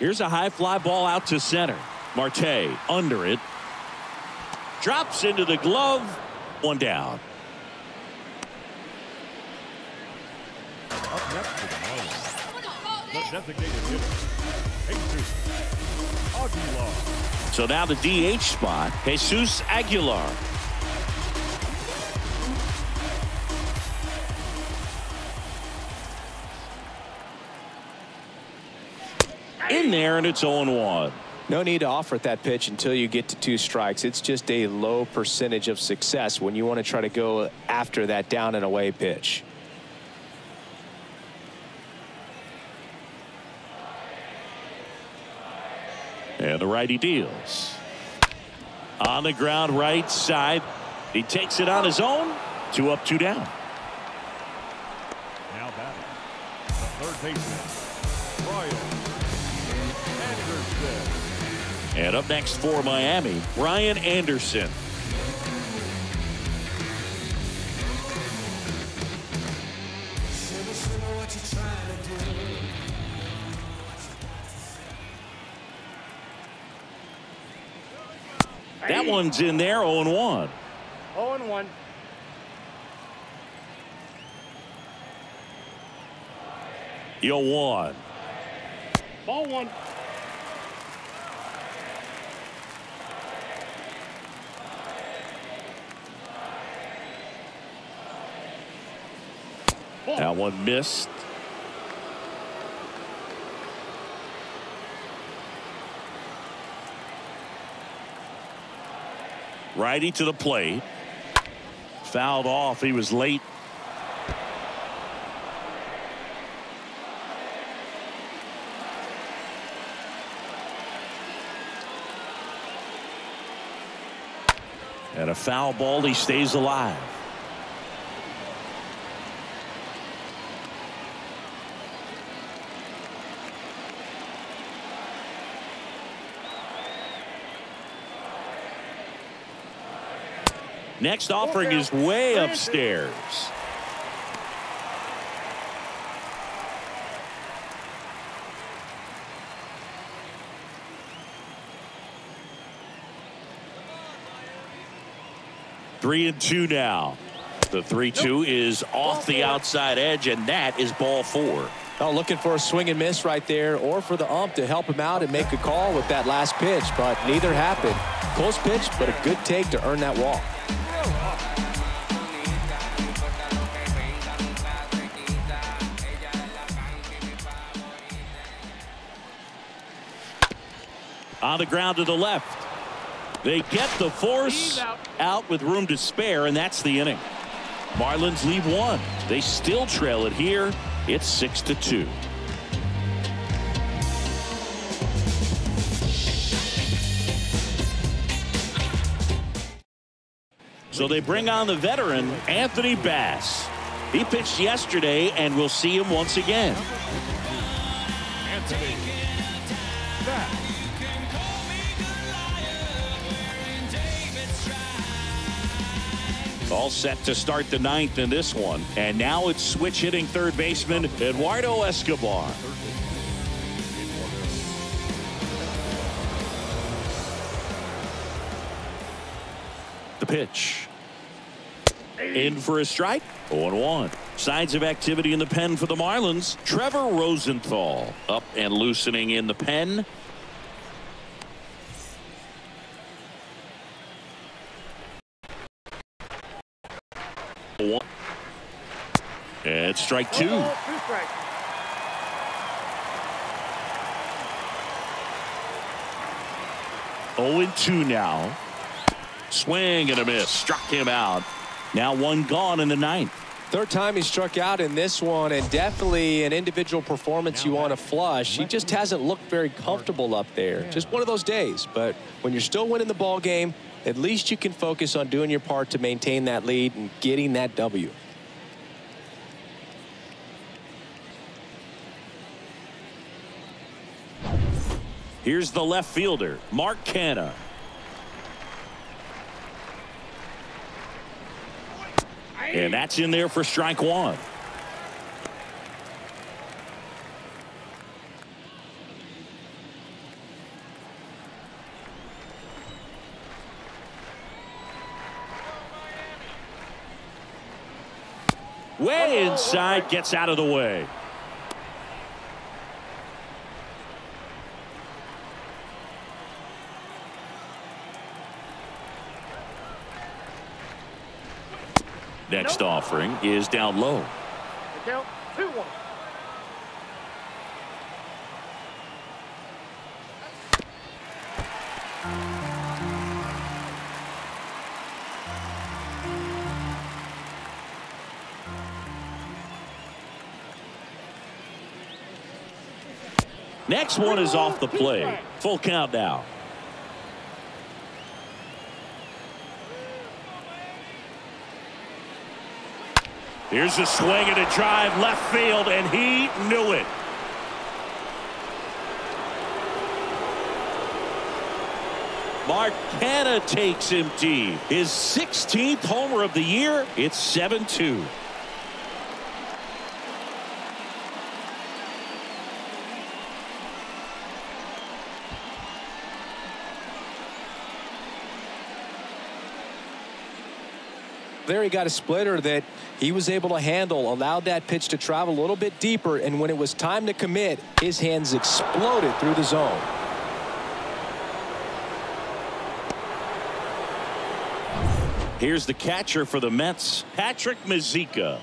Here's a high fly ball out to center. Marte under it. Drops into the glove. One down. Up next to the Marlins. Jesus Aguilar. So now the DH spot. Jesus Aguilar. In there, and it's 0-1. No need to offer at that pitch until you get to 2 strikes. It's just a low percentage of success when you want to try to go after that down and away pitch. And the righty deals. On the ground right side. He takes it on his own. 2 up, 2 down. Now batting, the third baseman, Brian. And up next for Miami, Brian Anderson. That one's in there, 0-1. 0-1. Yo, 1. Ball 1. That one missed. Righty to the plate. Fouled off. He was late. And a foul ball. He stays alive. Next offering is way upstairs. 3-2 now. The 3-2 is off the outside edge, and that is ball 4. Oh, looking for a swing and miss right there, or for the ump to help him out and make a call with that last pitch, but neither happened. Close pitch, but a good take to earn that walk. On the ground to the left. They get the force out with room to spare, and that's the inning. Marlins leave one. They still trail it here. It's 6-2. So they bring on the veteran, Anthony Bass. He pitched yesterday, and we'll see him once again. Anthony Bass. All set to start the 9th in this one. And now it's switch hitting third baseman Eduardo Escobar. The pitch. In for a strike. 0-1. Signs of activity in the pen for the Marlins. Trevor Rosenthal up and loosening in the pen. And strike two. Oh, 0-2 now. Swing and a miss. Struck him out. Now one gone in the 9th. Third time he struck out in this one, and definitely an individual performance you want to flush. He just hasn't looked very comfortable up there. Just one of those days. But when you're still winning the ball game, at least you can focus on doing your part to maintain that lead and getting that W. Here's the left fielder, Mark Canha. And that's in there for strike one. Way inside, gets out of the way. Next offering is down low. Count 2-1. Next one is off the plate. Full count now. Here's a swing and a drive left field, and he knew it. Mark Canha takes him deep. His 16th homer of the year. It's 7-2. There he got a splitter that he was able to handle, allowed that pitch to travel a little bit deeper, and when it was time to commit, his hands exploded through the zone. Here's the catcher for the Mets, Patrick Mazeika.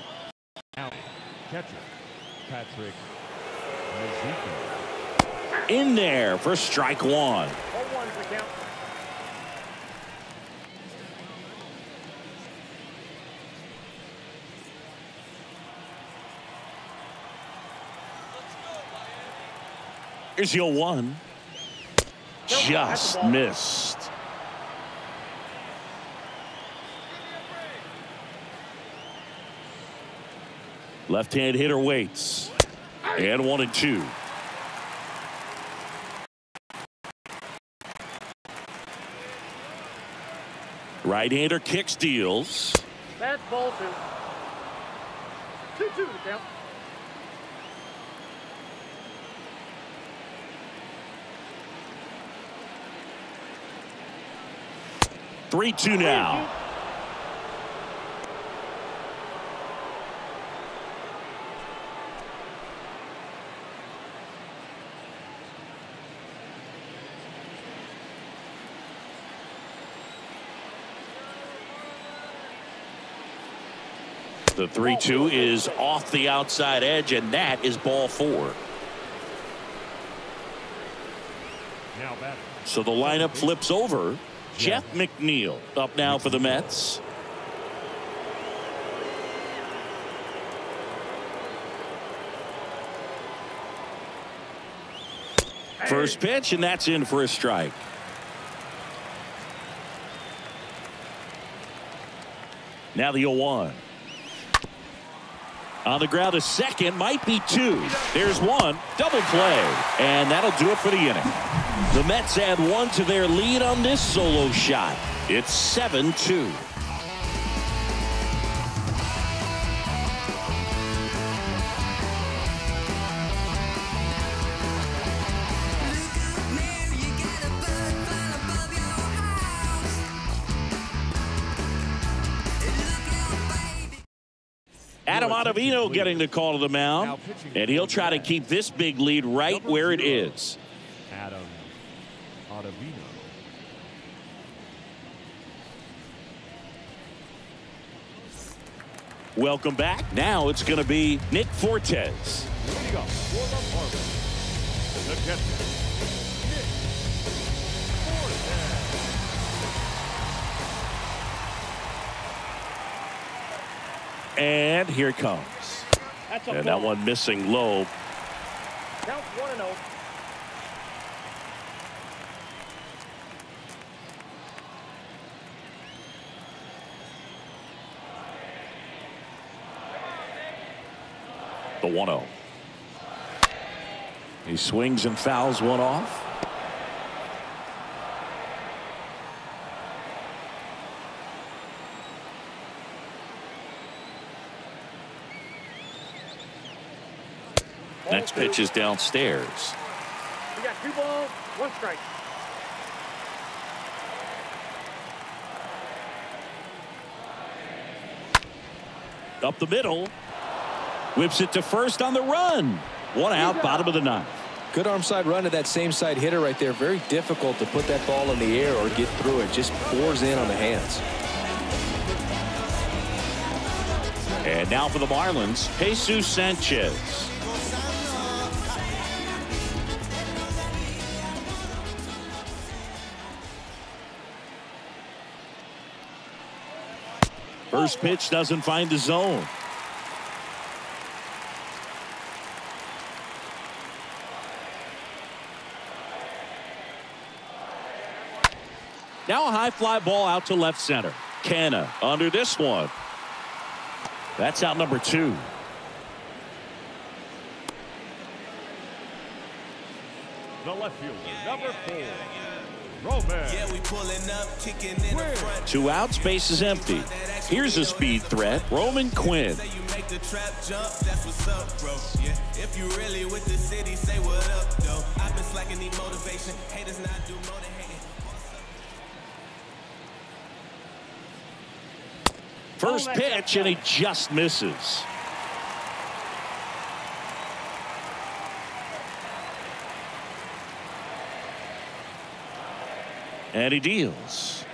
Catcher, Patrick Mazeika. In there for strike one. Here's your 1. Just missed. Left-hand hitter waits. And 1-2. Right-hander kicks, deals. Fastball 2. 2-2 count. Three, two now. The 3-2 is off the outside edge, and that is ball four. Now batting. So the lineup flips over. Jeff McNeil up now for the Mets. First pitch, and that's in for a strike. Now the 0-1. On the ground, a second, might be two. There's one, double play, and that'll do it for the inning. The Mets add one to their lead on this solo shot. It's 7-2. Adam Ottavino getting the call to the mound, and he'll try to keep this big lead right where it is. Adam Ottavino. Welcome back. Now it's going to be Nick Fortes. And here it comes. And that one missing low. Count 1-0. The 1-0. He swings and fouls one off. Next pitch is downstairs. We got 2 balls, 1 strike. Up the middle. Whips it to first on the run. One out, bottom of the ninth. Good arm side run to that same side hitter right there. Very difficult to put that ball in the air or get through it. Just pours in on the hands. And now for the Marlins, Jesus Sanchez. First pitch doesn't find the zone. Now a high fly ball out to left center. Canha under this one. That's out number 2. The left fielder, number 4. Roman. Yeah, we pulling up, kicking in the front. 2 outs, base is empty. Here's a speed threat, Roman Quinn. Say you make the trap jump, that's what's up, bro. Yeah, if you really with the city, say what up, though. I've been slacking, need motivation. Haters not do more than hating. First pitch, and he just misses. And he deals.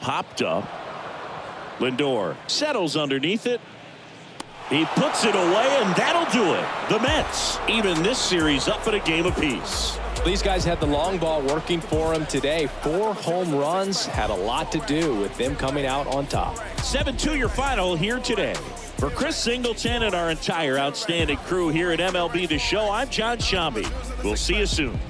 Popped up. Lindor settles underneath it. He puts it away, and that'll do it. The Mets even this series up at a game apiece. These guys had the long ball working for them today. 4 home runs had a lot to do with them coming out on top. 7-2 your final here today. For Chris Singleton and our entire outstanding crew here at MLB The Show, I'm John Chambi. We'll see you soon.